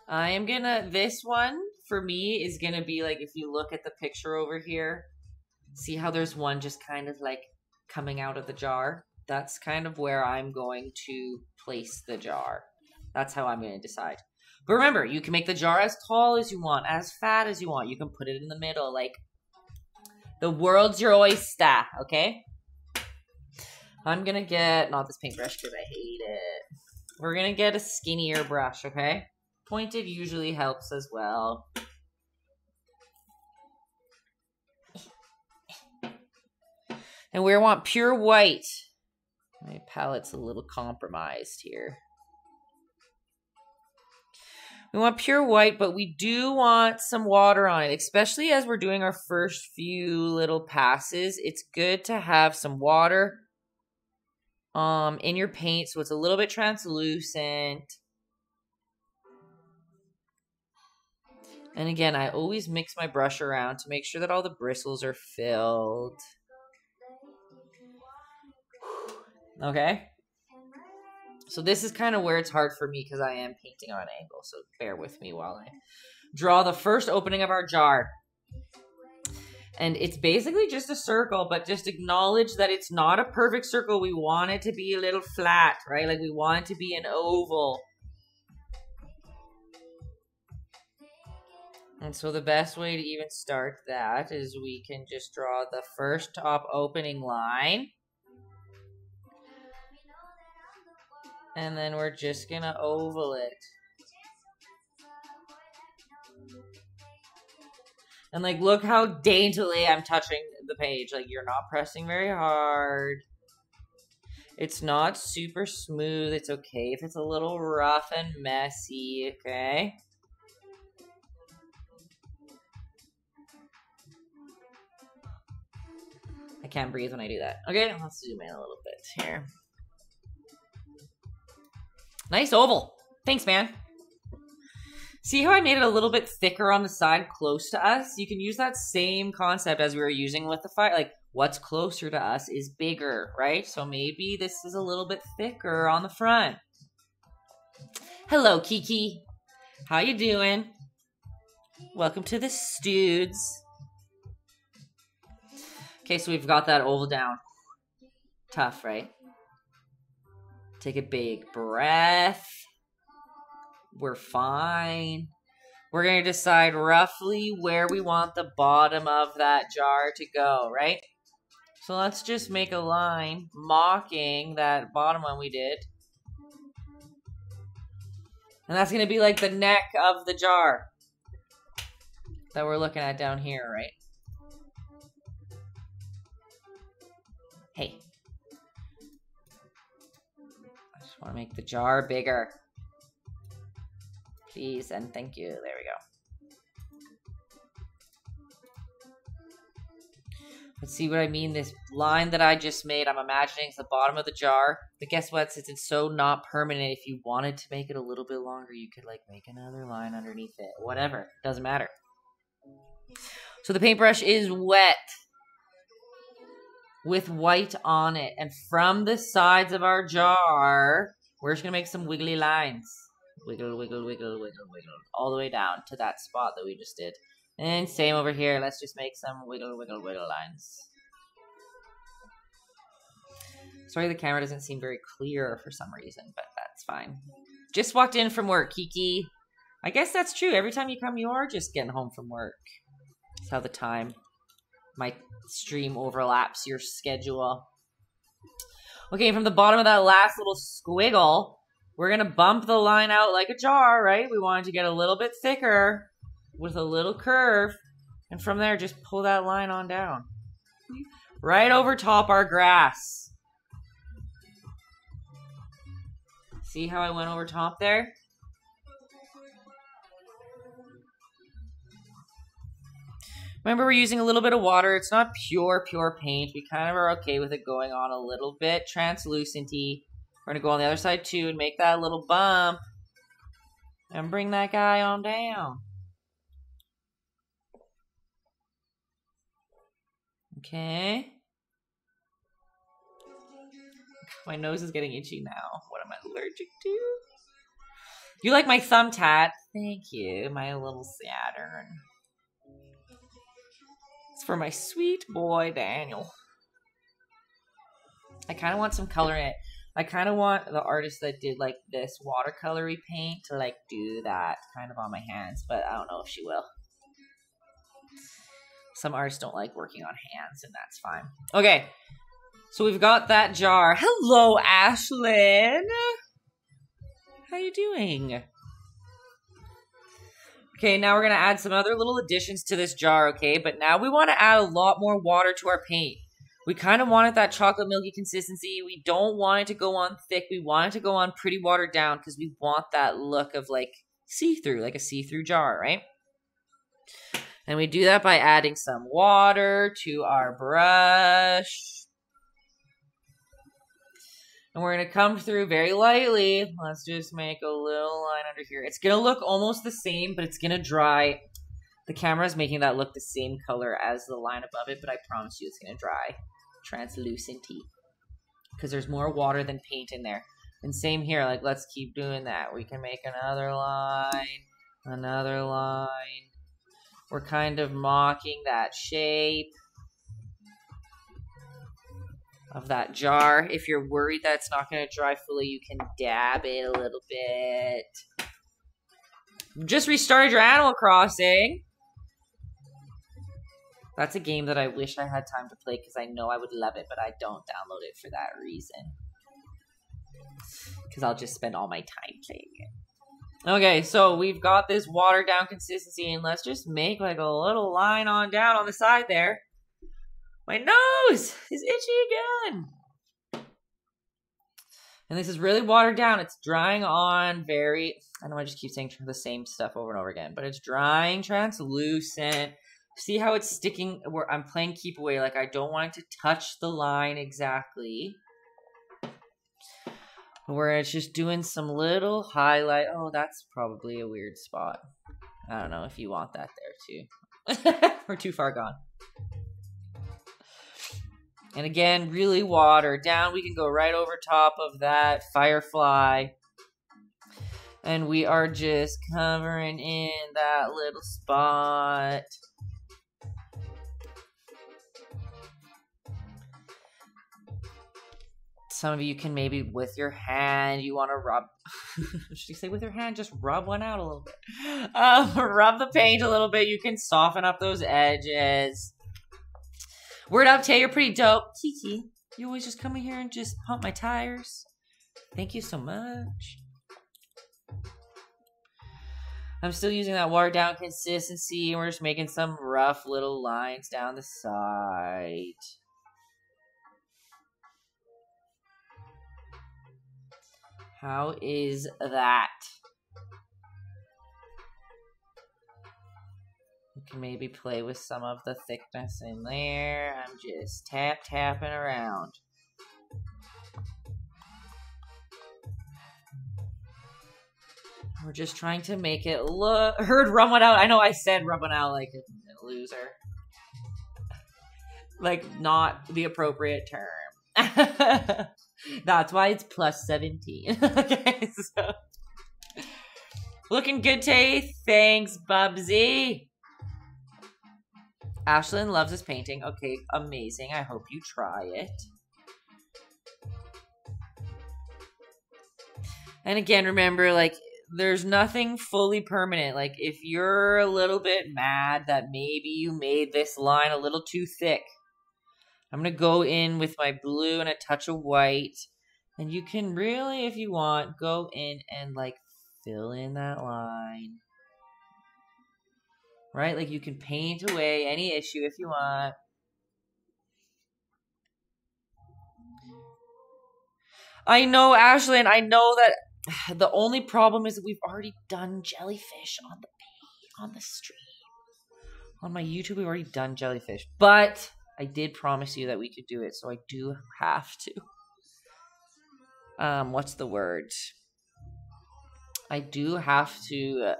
I am gonna, this one for me is gonna be like, if you look at the picture over here, see how there's one just kind of like coming out of the jar? That's kind of where I'm going to place the jar. That's how I'm gonna decide. But remember, you can make the jar as tall as you want, as fat as you want. You can put it in the middle, like the world's your oyster, okay? I'm gonna get, not this paintbrush because I hate it. We're gonna get a skinnier brush, okay? Pointed usually helps as well. And we want pure white. My palette's a little compromised here. We want pure white, but we do want some water on it, especially as we're doing our first few little passes. It's good to have some water in your paint so it's a little bit translucent. And again, I always mix my brush around to make sure that all the bristles are filled. Okay? So this is kind of where it's hard for me because I am painting on an angle. So bear with me while I draw the first opening of our jar. And it's basically just a circle, but just acknowledge that it's not a perfect circle. We want it to be a little flat, right? Like we want it to be an oval. And so the best way to even start that is we can just draw the first top opening line. And then we're just gonna oval it. And like, look how daintily I'm touching the page. Like you're not pressing very hard. It's not super smooth. It's okay if it's a little rough and messy, okay? I can't breathe when I do that. Okay, let's zoom in a little bit here. Nice oval. Thanks, man. See how I made it a little bit thicker on the side close to us? You can use that same concept as we were using with the fire. Like, what's closer to us is bigger, right? So maybe this is a little bit thicker on the front. Hello, Kiki. How you doing? Welcome to the Studs. Okay, so we've got that oval down. Tough, right? Take a big breath. We're fine. We're going to decide roughly where we want the bottom of that jar to go, right? So let's just make a line mocking that bottom one we did. And that's going to be like the neck of the jar that we're looking at down here, right? Hey. I just want to make the jar bigger. Please and thank you. There we go. Let's see what I mean. This line that I just made, I'm imagining it's the bottom of the jar. But guess what? Since it's so not permanent, if you wanted to make it a little bit longer, you could like make another line underneath it. Whatever. Doesn't matter. So the paintbrush is wet. With white on it. And from the sides of our jar, we're just going to make some wiggly lines. Wiggle, wiggle, wiggle, wiggle, wiggle. All the way down to that spot that we just did. And same over here, let's just make some wiggle, wiggle, wiggle lines. Sorry, the camera doesn't seem very clear for some reason, but that's fine. Just walked in from work, Kiki. I guess that's true. Every time you come, you are just getting home from work. That's how the time my stream overlaps your schedule. Okay, from the bottom of that last little squiggle, we're going to bump the line out like a jar, right? We wanted to get a little bit thicker with a little curve. And from there, just pull that line on down. Right over top our grass. See how I went over top there? Remember, we're using a little bit of water. It's not pure paint. We kind of are okay with it going on a little bit translucenty. We're going to go on the other side too and make that little bump. And bring that guy on down. Okay. My nose is getting itchy now. What am I allergic to? You like my thumb tat? Thank you, my little Saturn. It's for my sweet boy, Daniel. I kind of want some color in it. I kind of want the artist that did like this watercolory paint to like do that kind of on my hands, but I don't know if she will. Some artists don't like working on hands, and that's fine. Okay, so we've got that jar. Hello, Ashlyn. How you doing? Okay, now we're going to add some other little additions to this jar, okay? But now we want to add a lot more water to our paint. We kind of wanted that chocolate milky consistency. We don't want it to go on thick. We want it to go on pretty watered down because we want that look of like see-through, like a see-through jar, right? And we do that by adding some water to our brush. And we're going to come through very lightly. Let's just make a little line under here. It's going to look almost the same, but it's going to dry. The camera is making that look the same color as the line above it, but I promise you it's going to dry translucenty because there's more water than paint in there. And same here, like let's keep doing that. We can make another line, another line. We're kind of mocking that shape of that jar. If you're worried that it's not going to dry fully, you can dab it a little bit. You just restarted your Animal Crossing. That's a game that I wish I had time to play because I know I would love it, but I don't download it for that reason. Because I'll just spend all my time playing it. Okay, so we've got this watered down consistency, and let's just make like a little line on down on the side there. My nose is itchy again. And this is really watered down. It's drying on very, I know I just keep saying the same stuff over and over again, but it's drying translucent. See how it's sticking where I'm playing keep away. Like I don't want it to touch the line exactly. Where it's just doing some little highlight. Oh, that's probably a weird spot. I don't know if you want that there too. We're too far gone. And again, really water down. We can go right over top of that firefly. And we are just covering in that little spot. Some of you can maybe with your hand, you want to rub. Should you say with your hand? Just rub one out a little bit. Rub the paint a little bit. You can soften up those edges. Word up, Tay, you're pretty dope. Kiki, you always just come in here and just pump my tires. Thank you so much. I'm still using that watered down consistency, and we're just making some rough little lines down the side. How is that? You can maybe play with some of the thickness in there. I'm just tapping around. We're just trying to make it look. Heard rub one out. I know I said rub one out like a loser. Like not the appropriate term. That's why it's plus 17. Okay, so looking good, Tay. Thanks, Bubsy. Ashlyn loves this painting. Okay, amazing. I hope you try it. And again, remember, like, there's nothing fully permanent. Like, if you're a little bit mad that maybe you made this line a little too thick, I'm going to go in with my blue and a touch of white. And you can really, if you want, go in and, like, fill in that line. Right? Like, you can paint away any issue if you want. I know, Ashlyn, I know that... The only problem is that we've already done jellyfish on the stream. On my YouTube, we've already done jellyfish. But I did promise you that we could do it, so I do have to. What's the word? I do have to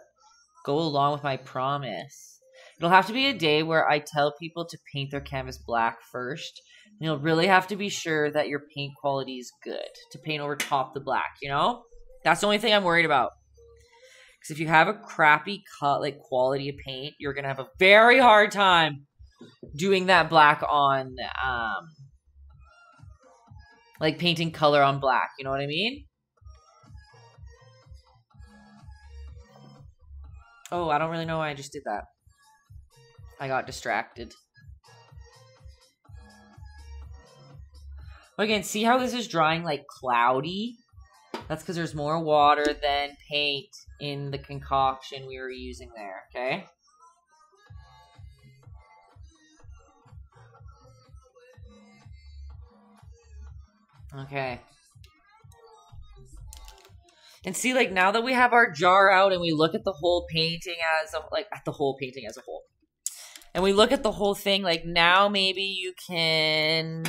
go along with my promise. It'll have to be a day where I tell people to paint their canvas black first. And you'll really have to be sure that your paint quality is good to paint over top the black, you know? That's the only thing I'm worried about. Because if you have a crappy quality of paint, you're going to have a very hard time doing that black on, like painting color on black. You know what I mean? Oh, I don't really know why I just did that. I got distracted. But again, see how this is drying like cloudy? That's because there's more water than paint in the concoction we were using there, okay? Okay. And see, like, now that we have our jar out and we look at the whole painting as a, like, at the whole painting as a whole. And we look at the whole thing, like, now maybe you can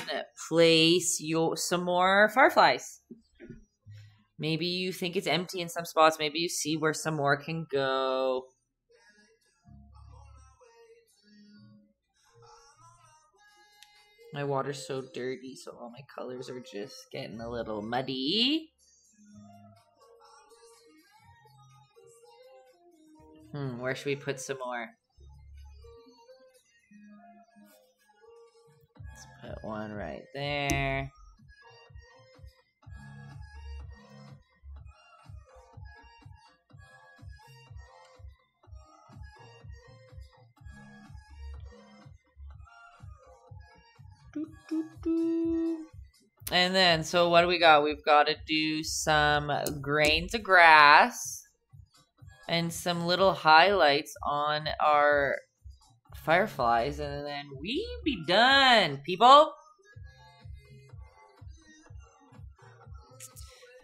place some more fireflies. Maybe you think it's empty in some spots. Maybe you see where some more can go. My water's so dirty, so all my colors are just getting a little muddy. Where should we put some more? Let's put one right there. And then, so what do we got? We've got to do some grains of grass and some little highlights on our fireflies, and then we be done, people.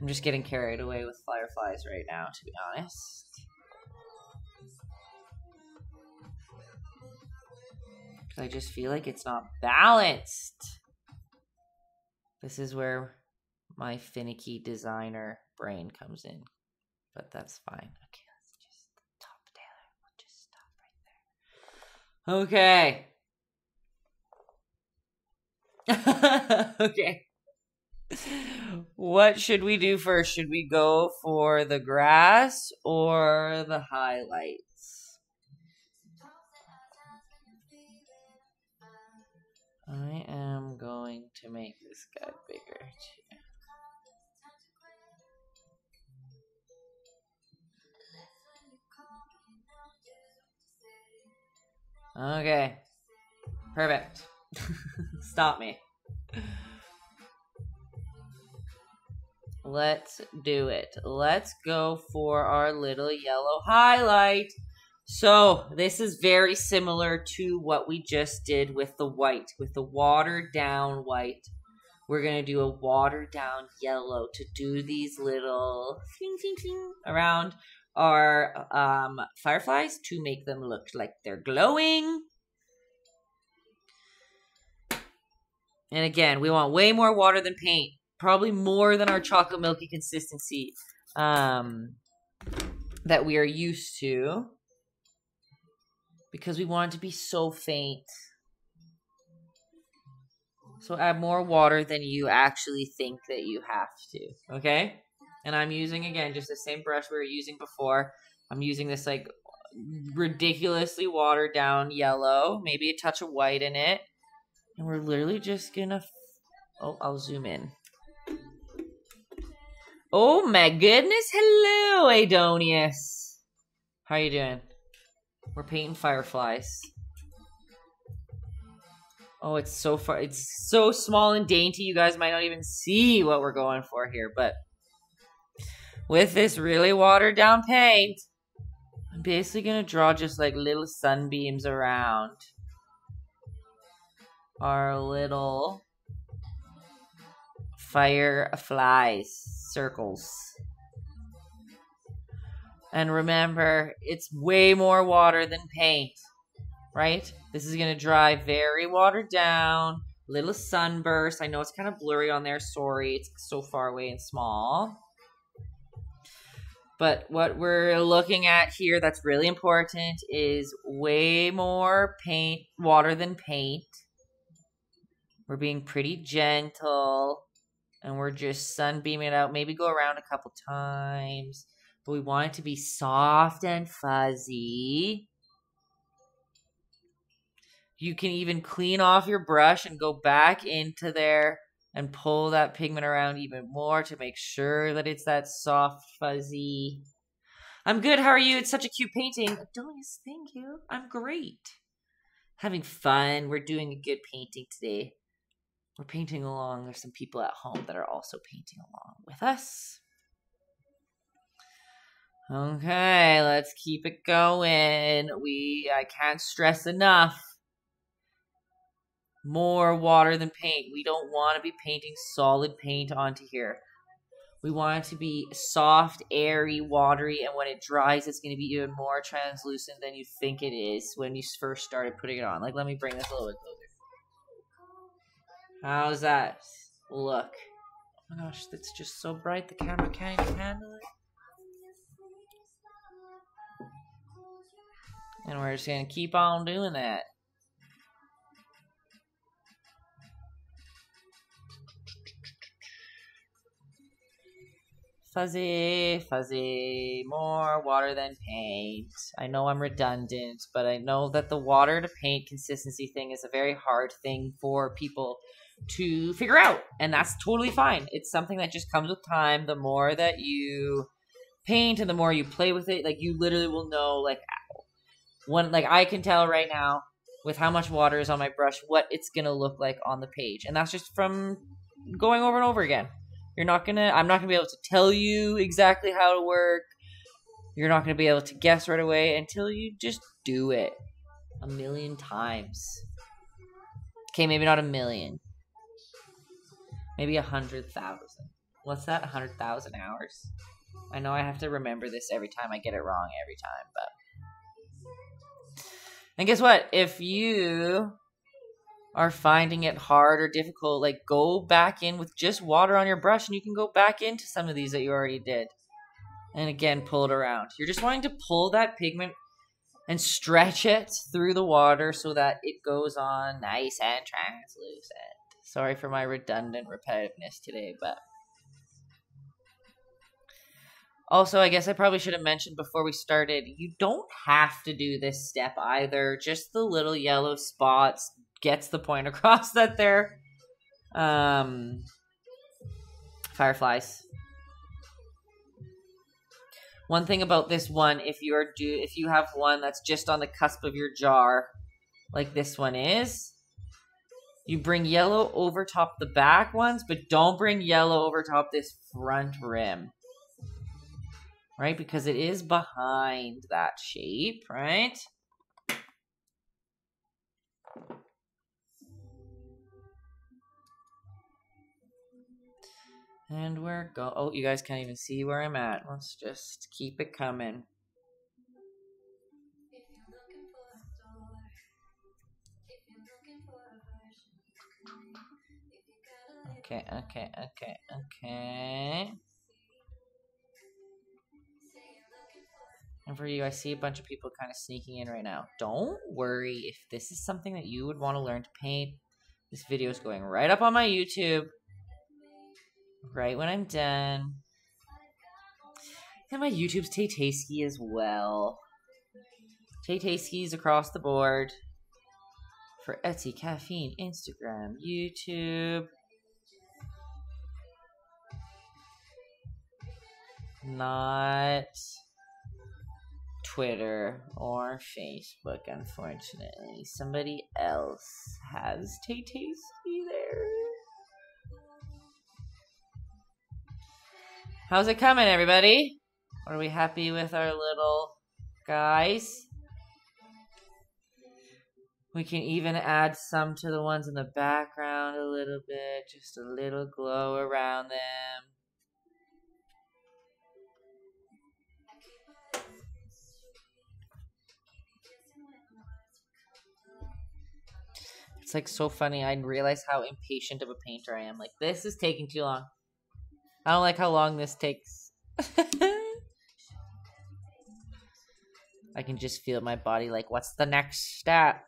I'm just getting carried away with fireflies right now, to be honest. I just feel like it's not balanced. This is where my finicky designer brain comes in. But that's fine. Okay, let's just top Taylor. We'll just stop right there. Okay. Okay. What should we do first? Should we go for the grass or the highlights? I am going to make this guy bigger too. Okay. Perfect. Stop me. Let's do it. Let's go for our little yellow highlight. So this is very similar to what we just did with the white, with the watered down white. We're going to do a watered down yellow to do these little fling, fling, fling around our fireflies to make them look like they're glowing. And again, we want way more water than paint, probably more than our chocolate milky consistency that we are used to. Because we want it to be so faint. So add more water than you actually think that you have to. Okay? And I'm using, again, just the same brush we were using before. I'm using this, like, ridiculously watered down yellow, maybe a touch of white in it. And we're literally just gonna, oh, I'll zoom in. Oh my goodness, hello Adonius. How are you doing? We're painting fireflies. Oh, it's so far, it's so small and dainty, you guys might not even see what we're going for here, but with this really watered down paint, I'm basically gonna draw just like little sunbeams around our little fireflies, circles. And remember, it's way more water than paint, right? This is gonna dry very watered down, little sunburst. I know it's kind of blurry on there, sorry, it's so far away and small. But what we're looking at here that's really important is way more paint, water than paint. We're being pretty gentle and we're just sunbeaming it out. Maybe go around a couple times, but we want it to be soft and fuzzy. You can even clean off your brush and go back into there and pull that pigment around even more to make sure that it's that soft, fuzzy. I'm good, how are you? It's such a cute painting. Adonis, thank you. I'm great. Having fun. We're doing a good painting today. We're painting along. There's some people at home that are also painting along with us. Okay, let's keep it going. I can't stress enough. More water than paint. We don't want to be painting solid paint onto here. We want it to be soft, airy, watery, and when it dries, it's going to be even more translucent than you think it is when you first started putting it on. Like, let me bring this a little bit closer. How's that look? Oh my gosh, that's just so bright. The camera can't even handle it. And we're just going to keep on doing that. Fuzzy, fuzzy, more water than paint. I know I'm redundant, but I know that the water to paint consistency thing is a very hard thing for people to figure out, and that's totally fine. It's something that just comes with time. The more that you paint and the more you play with it, like you literally will know, like when, like I can tell right now with how much water is on my brush, what it's gonna look like on the page, and that's just from going over and over again. You're not gonna, I'm not gonna be able to tell you exactly how to work. You're not gonna be able to guess right away until you just do it a million times. Okay, maybe not a million. Maybe 100,000. What's that? 100,000 hours? I know I have to remember this every time. I get it wrong every time, but. And guess what? If you are finding it hard or difficult, like go back in with just water on your brush and you can go back into some of these that you already did. And again, pull it around. You're just wanting to pull that pigment and stretch it through the water so that it goes on nice and translucent. Sorry for my redundant repetitiveness today, but. Also, I guess I probably should have mentioned before we started, you don't have to do this step either. Just the little yellow spots gets the point across that they're fireflies. One thing about this one, if you have one that's just on the cusp of your jar, like this one is, you bring yellow over top the back ones, but don't bring yellow over top this front rim, right? Because it is behind that shape, right? And we're go. Oh, you guys can't even see where I'm at. Let's just keep it coming. Okay, okay, okay, okay. And for you, I see a bunch of people kind of sneaking in right now. Don't worry if this is something that you would want to learn to paint. This video is going right up on my YouTube. Right when I'm done. And my YouTube's Taytayski as well. Taytayskis across the board. For Etsy, Caffeine, Instagram, YouTube. Not Twitter or Facebook, unfortunately. Somebody else has Taytayski there. How's it coming, everybody? Are we happy with our little guys? We can even add some to the ones in the background a little bit. Just a little glow around them. It's like so funny. I realize how impatient of a painter I am. Like, this is taking too long. I don't like how long this takes. I can just feel my body like, what's the next step?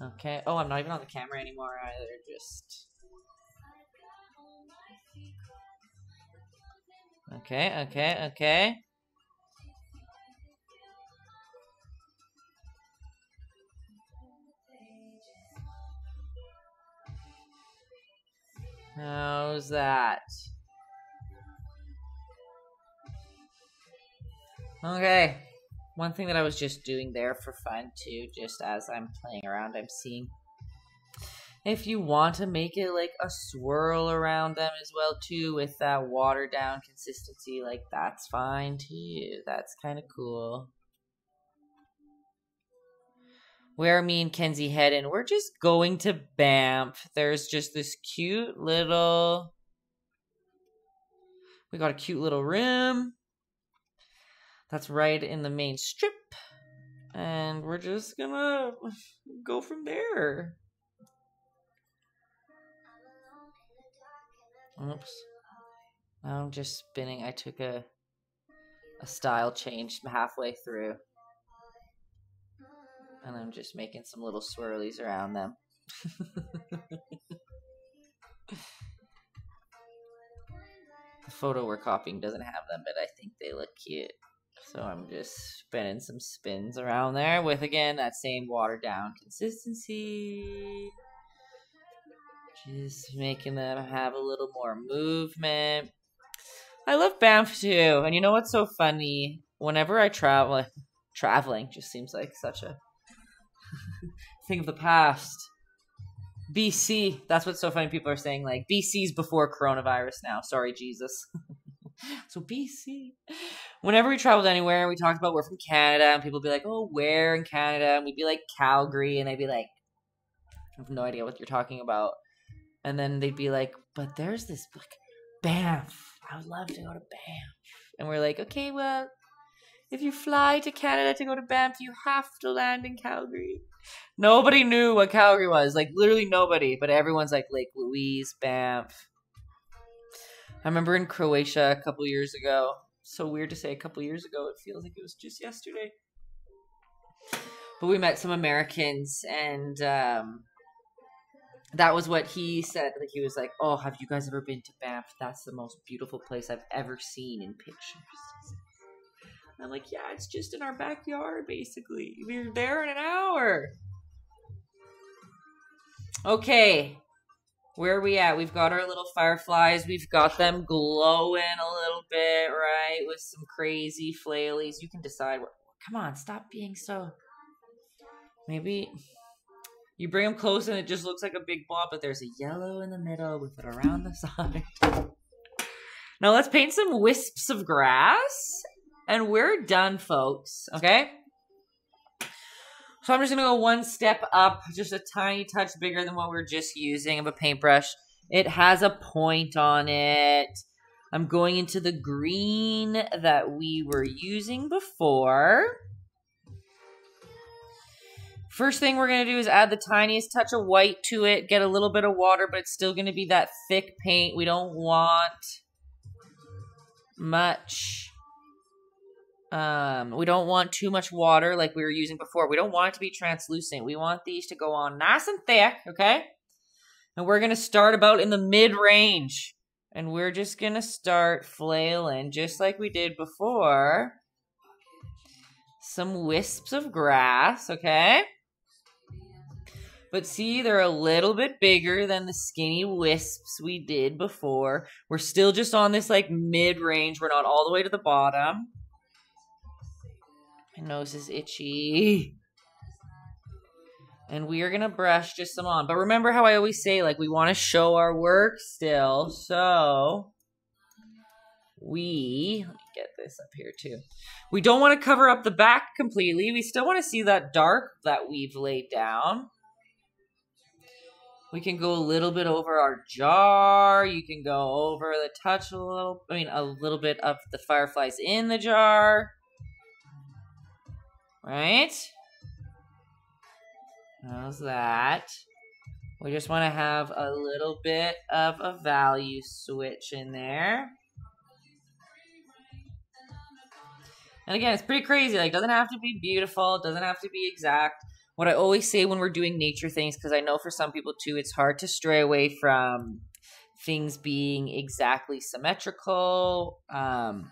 Okay. Oh, I'm not even on the camera anymore either. Just. Okay, okay, okay. How's that? Okay. One thing that I was just doing there for fun too, just as I'm playing around, I'm seeing if you want to make it like a swirl around them as well too, with that watered down consistency, like that's fine too. That's kind of cool. Where me and Kenzie head, and we're just going to Banff. There's just this cute little... We got a cute little room. That's right in the main strip. And we're just gonna go from there. Oops. Now I'm just spinning. I took a style change halfway through. And I'm just making some little swirlies around them. The photo we're copying doesn't have them, but I think they look cute. So I'm just spinning some spins around there with, again, that same watered down consistency. Just making them have a little more movement. I love Banff too. And you know what's so funny? Whenever I travel, traveling just seems like such a thing of the past. BC, that's what's so funny. People are saying like BC's before coronavirus now. Sorry, Jesus. So BC. Whenever we traveled anywhere, we talked about we're from Canada, and people would be like, "Oh, where in Canada?" And we'd be like, "Calgary," and I'd be like, "I have no idea what you're talking about." And then they'd be like, "But there's this like Banff. I would love to go to Banff." And we're like, "Okay, well." If you fly to Canada to go to Banff, you have to land in Calgary. Nobody knew what Calgary was. Like, literally nobody. But everyone's like, Lake Louise, Banff. I remember in Croatia a couple years ago. So weird to say a couple years ago. It feels like it was just yesterday. But we met some Americans. And that was what he said. Like, he was like, oh, have you guys ever been to Banff? That's the most beautiful place I've ever seen in pictures. I'm like, yeah, it's just in our backyard, basically. We're there in an hour. Okay. Where are we at? We've got our little fireflies. We've got them glowing a little bit, right? With some crazy flailies. You can decide what... Come on, stop being so... Maybe you bring them close and it just looks like a big blob, but there's a yellow in the middle with it around the side. Now let's paint some wisps of grass. And we're done, folks, okay? So I'm just gonna go one step up, just a tiny touch bigger than what we were just using of a paintbrush. It has a point on it. I'm going into the green that we were using before. First thing we're gonna do is add the tiniest touch of white to it, get a little bit of water, but it's still gonna be that thick paint. We don't want much. We don't want too much water like we were using before. We don't want it to be translucent. We want these to go on nice and thick, okay? And we're going to start about in the mid-range. And we're just going to start flailing just like we did before. some wisps of grass, okay? But see, they're a little bit bigger than the skinny wisps we did before. We're still just on this like mid-range. We're not all the way to the bottom. My nose is itchy. And we are going to brush just some on. But remember how I always say, like, we want to show our work still. So we, let me get this up here too. We don't want to cover up the back completely. We still want to see that dark that we've laid down. We can go a little bit over our jar. You can go over the touch a little. I mean, a little bit of the fireflies in the jar. Right? How's that? We just want to have a little bit of a value switch in there. And again, it's pretty crazy. Like, it doesn't have to be beautiful. It doesn't have to be exact. What I always say when we're doing nature things, because I know for some people too, it's hard to stray away from things being exactly symmetrical. But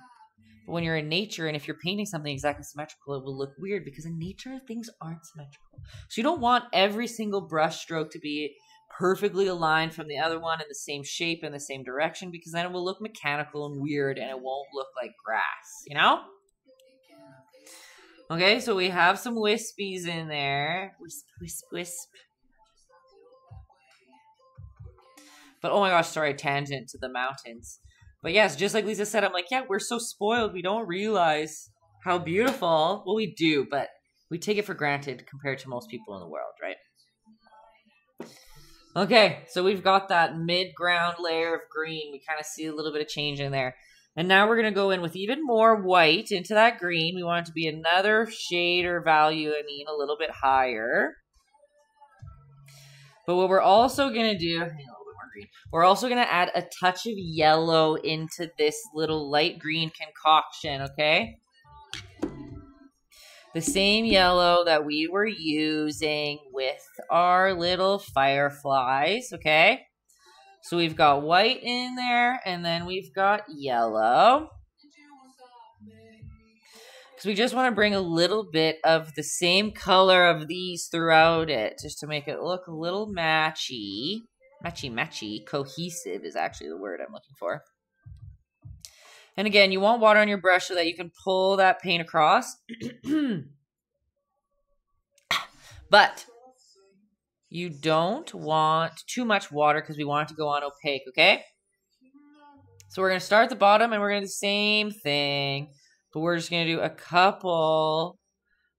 when you're in nature, and if you're painting something exactly symmetrical, it will look weird, because in nature, things aren't symmetrical. So you don't want every single brush stroke to be perfectly aligned from the other one in the same shape and the same direction, because then it will look mechanical and weird, and it won't look like grass, you know? Okay, so we have some wispies in there. Wisp, wisp, wisp. But oh my gosh, sorry, tangent to the mountains. But yes, just like Lisa said, I'm like, yeah, we're so spoiled. We don't realize how beautiful. Well, we do, but we take it for granted compared to most people in the world, right? Okay, so we've got that mid-ground layer of green. We kind of see a little bit of change in there. And now we're going to go in with even more white into that green. We want it to be another shade or value, I mean, a little bit higher. But what we're also going to do... We're also going to add a touch of yellow into this little light green concoction, okay? The same yellow that we were using with our little fireflies, okay? So we've got white in there, and then we've got yellow. Because we just want to bring a little bit of the same color of these throughout it, just to make it look a little matchy. Matchy, cohesive is actually the word I'm looking for. And again, you want water on your brush so that you can pull that paint across. But you don't want too much water, because we want it to go on opaque, okay? So we're going to start at the bottom, and we're going to do the same thing. But we're just going to do a couple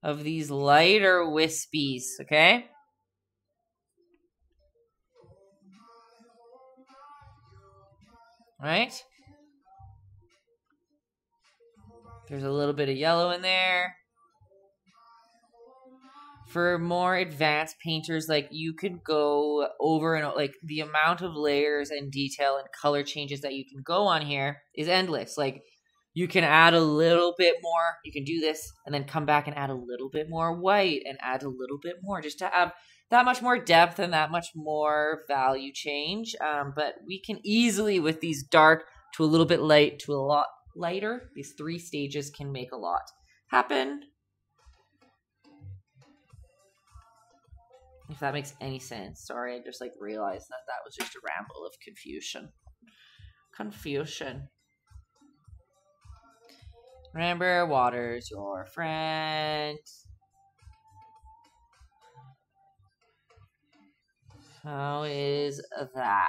of these lighter wispies, okay? Right? There's a little bit of yellow in there. For more advanced painters, like, you could go over and like the amount of layers and detail and color changes that you can go on here is endless. Like, you can add a little bit more. You can do this and then come back and add a little bit more white and add a little bit more, just to have that much more depth and that much more value change. But we can easily, with these dark to a little bit light to a lot lighter, these three stages can make a lot happen. If that makes any sense. Sorry, I just like realized that that was just a ramble of confusion. Remember, water's your friend. How is that?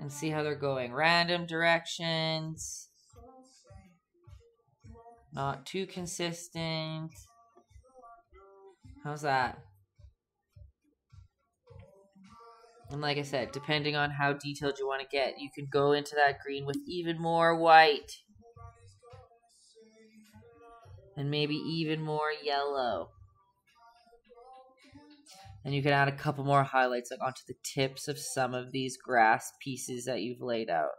And see how they're going. Random directions. Not too consistent. How's that? And like I said, depending on how detailed you want to get, you can go into that green with even more white. And maybe even more yellow. And you can add a couple more highlights, like, onto the tips of some of these grass pieces that you've laid out.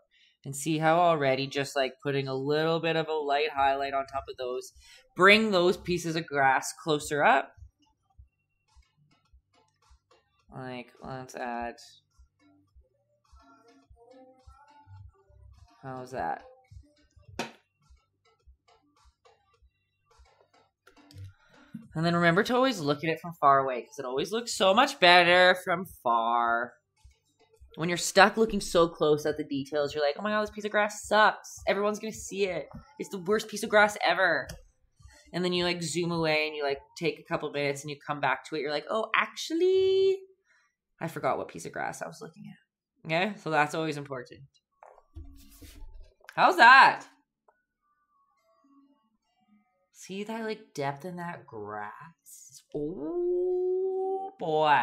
And see how already just like putting a little bit of a light highlight on top of those, bring those pieces of grass closer up. Like, let's add. How's that? And then remember to always look at it from far away, because it always looks so much better from far. When you're stuck looking so close at the details, you're like, oh my god, this piece of grass sucks. Everyone's going to see it. It's the worst piece of grass ever. And then you like zoom away and you like take a couple minutes and you come back to it. You're like, oh, actually, I forgot what piece of grass I was looking at. Okay? So that's always important. How's that? See that like depth in that grass? Oh boy.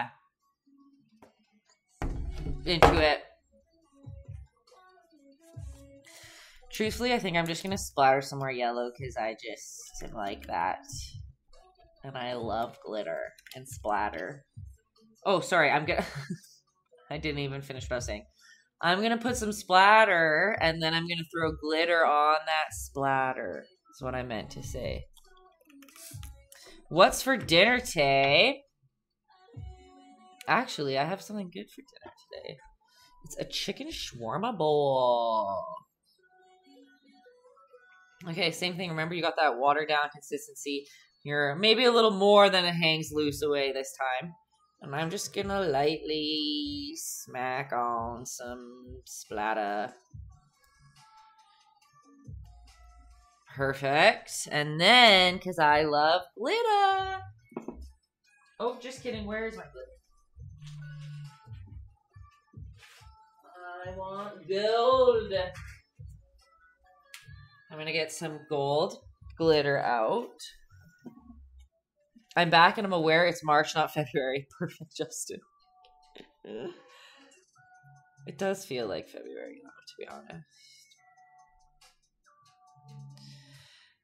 Into it. Truthfully, I think I'm just gonna splatter some more yellow because I just am like that. And I love glitter and splatter. Oh, sorry, I'm gonna I didn't even finish what I was saying. I'm gonna put some splatter and then I'm gonna throw glitter on that splatter. That's what I meant to say. What's for dinner, Tay? Actually, I have something good for dinner today. It's a chicken shawarma bowl. Okay, same thing. Remember, you got that watered down consistency. You're maybe a little more than it hangs loose away this time. And I'm just gonna lightly smack on some splatter. Perfect. And then, because I love glitter. Oh, just kidding. Where is my glitter? I want gold. I'm gonna get some gold glitter out. I'm back and I'm aware it's March, not February. Perfect, Justin. It does feel like February, to be honest.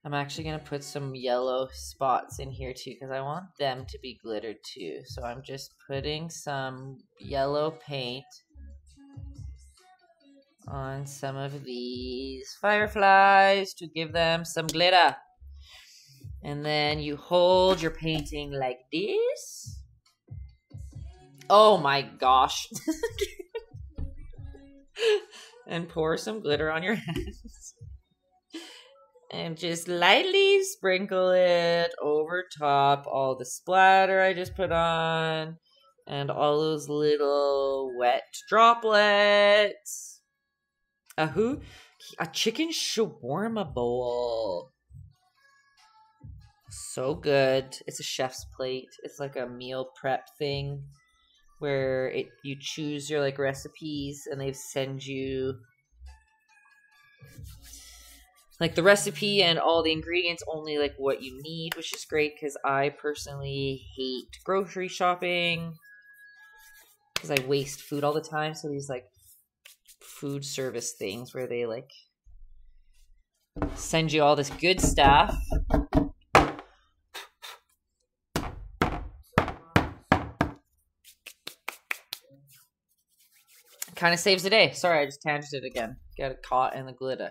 I'm actually gonna put some yellow spots in here too because I want them to be glittered too. So I'm just putting some yellow paint on some of these fireflies to give them some glitter. And then you hold your painting like this. Oh my gosh. And pour some glitter on your hands. And just lightly sprinkle it over top all the splatter I just put on. And all those little wet droplets. A who? A chicken shawarma bowl. So good. It's a chef's plate. It's like a meal prep thing where you choose your like recipes and they send you like the recipe and all the ingredients, only like what you need, which is great because I personally hate grocery shopping because I waste food all the time. So these like food service things where they like send you all this good stuff. Kind of saves the day. Sorry, I just tangented again. Got it caught in the glitter.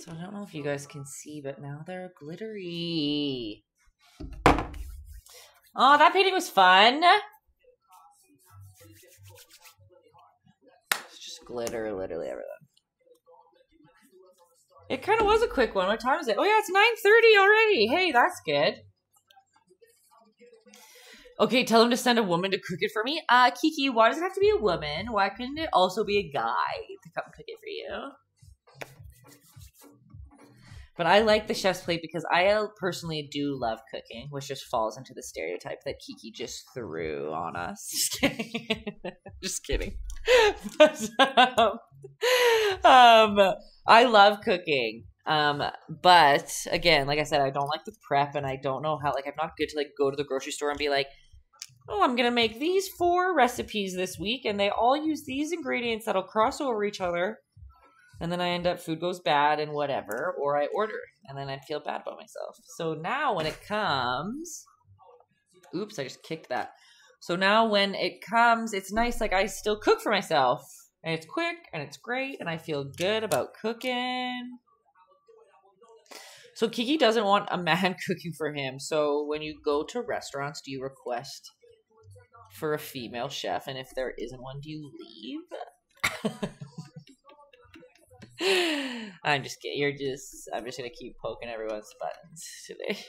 So I don't know if you guys can see, but now they're glittery. Oh, that painting was fun. Glitter literally everything. It kind of was a quick one. What time is it? Oh yeah, it's 9:30 already. Hey, that's good. Okay, tell him to send a woman to cook it for me. Kiki, why does it have to be a woman? Why couldn't it also be a guy to come cook it for you? But I like the chef's plate because I personally do love cooking, which just falls into the stereotype that Kiki just threw on us. Just kidding. Just kidding. But, I love cooking. But again, like I said, I don't like the prep and I don't know how, like, I'm not good to like go to the grocery store and be like, oh, I'm going to make these 4 recipes this week and they all use these ingredients that'll cross over each other. And then I end up, food goes bad and whatever, or I order it, and then I feel bad about myself. So now when it comes, oops, I just kicked that. So now when it comes, it's nice, like I still cook for myself and it's quick and it's great and I feel good about cooking. So Kiki doesn't want a man cooking for him. So when you go to restaurants, do you request for a female chef? And if there isn't one, do you leave? I'm just kidding. I'm just gonna keep poking everyone's buttons today.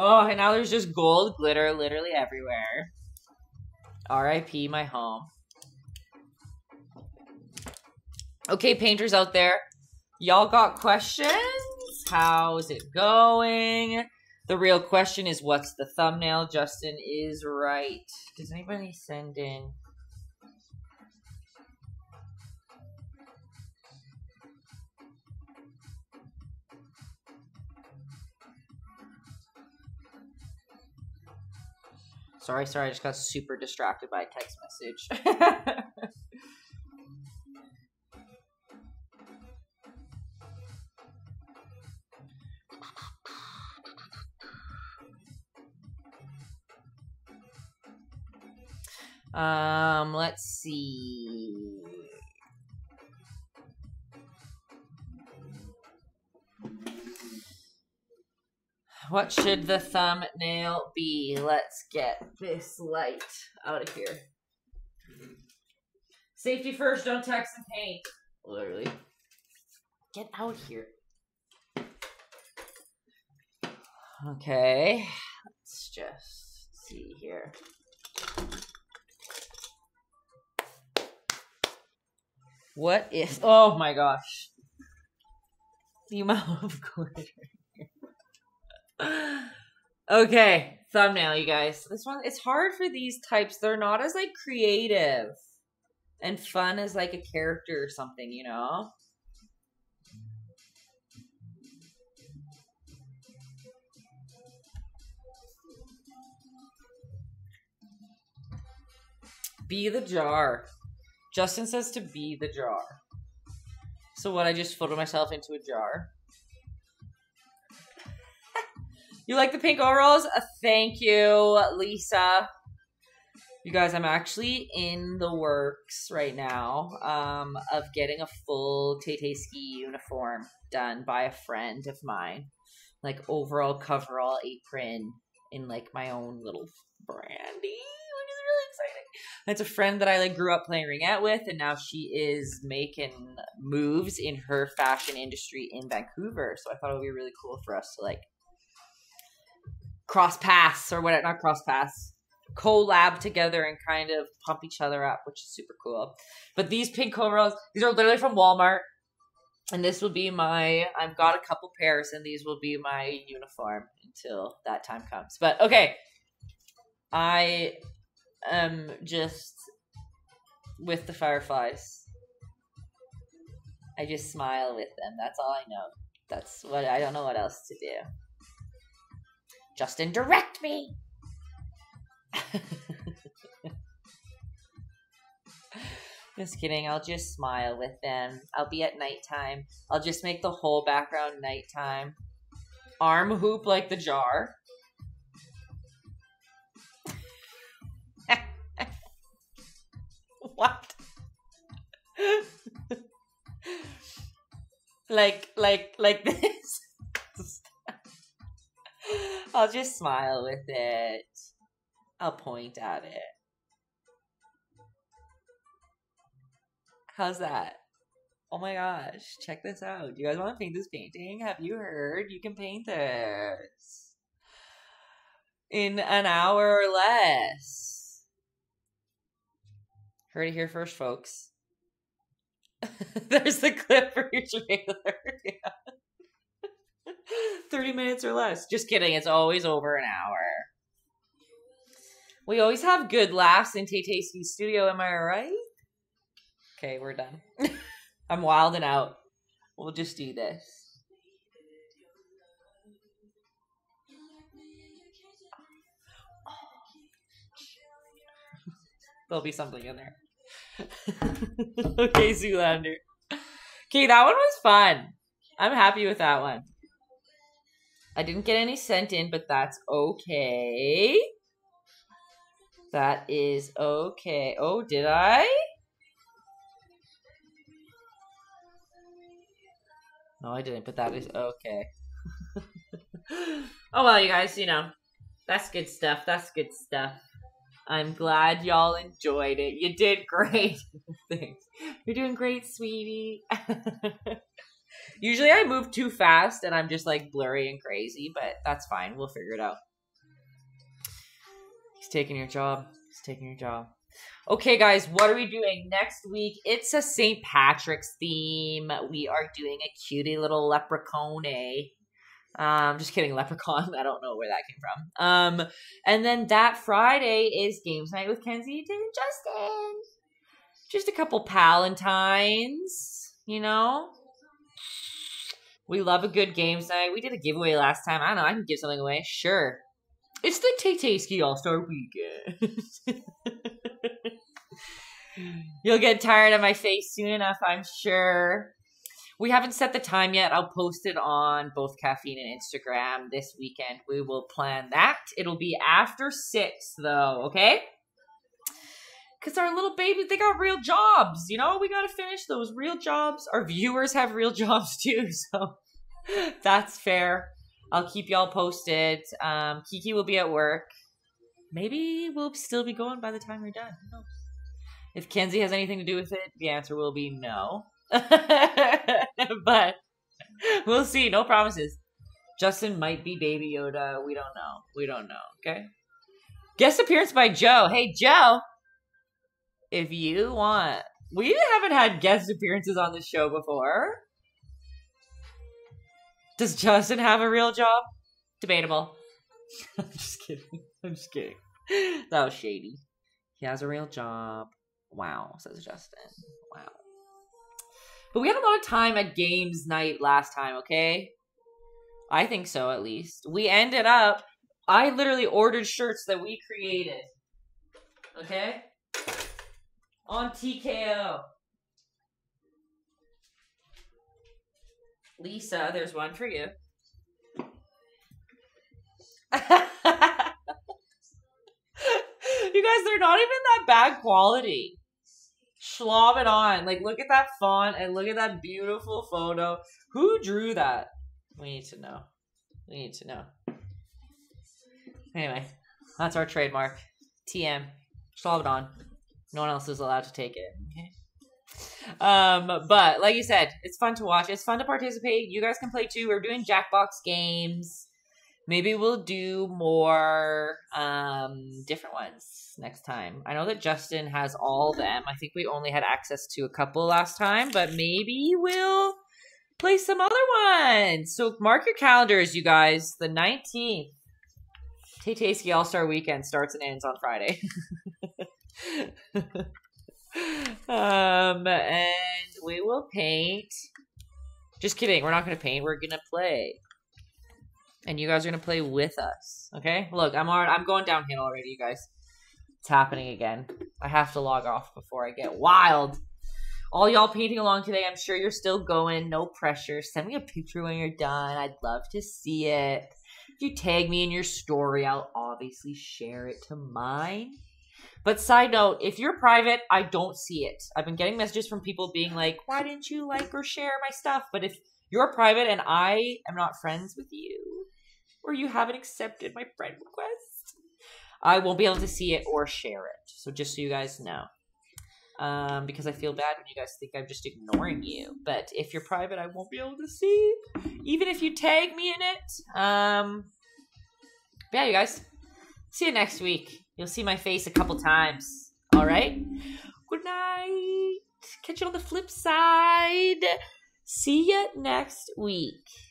Oh, and now there's just gold glitter literally everywhere. R.I.P. my home. Okay, painters out there, y'all got questions? How's it going? The real question is, what's the thumbnail? Justin is right. Does anybody send in? Sorry, I just got super distracted by a text message. Let's see. What should the thumbnail be? Let's get this light out of here. Safety first, don't text and paint. Literally. Get out here. Okay. Let's just see here. What is, oh my gosh, the amount of glitter. Okay, thumbnail, you guys. This one, it's hard for these types. They're not as like creative and fun as like a character or something, you know? Be the jar. Justin says to be the jar. So what, I just folded myself into a jar. You like the pink overalls? Thank you, Lisa. You guys, I'm actually in the works right now of getting a full Taytayski uniform done by a friend of mine. Like overall, coverall, apron in like my own little brandy. It's a friend that I like grew up playing ringette with, and now she is making moves in her fashion industry in Vancouver. So I thought it would be really cool for us to like cross paths or what, not cross paths, collab together and kind of pump each other up, which is super cool. But these pink overalls, these are literally from Walmart, and this will be my, I've got a couple pairs, and these will be my uniform until that time comes. But okay, I just with the fireflies, I just smile with them. That's all I know. That's what, I don't know what else to do. Justin, direct me. Just kidding. I'll just smile with them. I'll be at nighttime. I'll just make the whole background nighttime. Arm hoop like the jar. What? like this. I'll just smile with it. I'll point at it. How's that? Oh my gosh, check this out. Do you guys want to paint this painting? Have you heard? You can paint this in an hour or less. Heard it here first, folks. There's the clip for your trailer. Yeah. 30 minutes or less. Just kidding. It's always over an hour. We always have good laughs in Taytayski's studio. Am I right? Okay, we're done. I'm wilding out. We'll just do this. There'll be something in there. Okay, Zoolander. Okay, that one was fun. I'm happy with that one. I didn't get any sent in, but that's okay. That is okay. Oh, did I? No, I didn't, but that is okay. Oh, well, you guys, you know, that's good stuff. That's good stuff. I'm glad y'all enjoyed it. You did great. Thanks. You're doing great, sweetie. Usually I move too fast and I'm just like blurry and crazy, but that's fine. We'll figure it out. He's taking your job. He's taking your job. Okay, guys, what are we doing next week? It's a St. Patrick's theme. We are doing a cutie little leprechaun. Just kidding, leprechaun. I don't know where that came from. And then that Friday is Games Night with Kenzie and Justin. Just a couple Palantines, you know? We love a good games night. We did a giveaway last time. I don't know. I can give something away. Sure. It's the Taytayski All-Star Weekend. You'll get tired of my face soon enough, I'm sure. We haven't set the time yet. I'll post it on both Caffeine and Instagram this weekend. We will plan that. It'll be after 6, though, okay? Because our little babies, they got real jobs, you know? We got to finish those real jobs. Our viewers have real jobs, too, so that's fair. I'll keep y'all posted. Kiki will be at work. Maybe we'll still be going by the time we're done. Who knows? If Kenzie has anything to do with it, the answer will be no. But we'll see. No promises. Justin might be Baby Yoda. We don't know. We don't know, okay? Guest appearance by Joe. Hey, Joe. If you want. We haven't had guest appearances on this show before. Does Justin have a real job? Debatable. I'm just kidding. I'm just kidding. That was shady. He has a real job. Wow, says Justin. Wow. But we had a lot of time at games night last time, okay? I think so, at least. We ended up... I literally ordered shirts that we created. Okay? On TKO. Lisa, there's one for you. You guys, they're not even that bad quality. Slob it on. Like, look at that font and look at that beautiful photo. Who drew that? We need to know. We need to know. Anyway, that's our trademark. TM. Slob it on. No one else is allowed to take it. Okay. But like you said, it's fun to watch. It's fun to participate. You guys can play too. We're doing Jackbox games. Maybe we'll do more different ones next time. I know that Justin has all of them. I think we only had access to a couple last time, but maybe we'll play some other ones. So mark your calendars, you guys. The 19th. Taytayski All-Star Weekend starts and ends on Friday. And we will paint. Just kidding. We're not going to paint. We're going to play. And you guys are going to play with us. Okay? Look, I'm going downhill already, you guys. It's happening again. I have to log off before I get wild. All y'all painting along today, I'm sure you're still going. No pressure. Send me a picture when you're done. I'd love to see it. If you tag me in your story, I'll obviously share it to mine. But side note, if you're private, I don't see it. I've been getting messages from people being like, why didn't you like or share my stuff? But if you're private and I am not friends with you, or you haven't accepted my friend request, I won't be able to see it or share it. So just so you guys know. Because I feel bad when you guys think I'm just ignoring you. But if you're private, I won't be able to see. Even if you tag me in it. Yeah, you guys. See you next week. You'll see my face a couple times. All right? Good night. Catch you on the flip side. See you next week.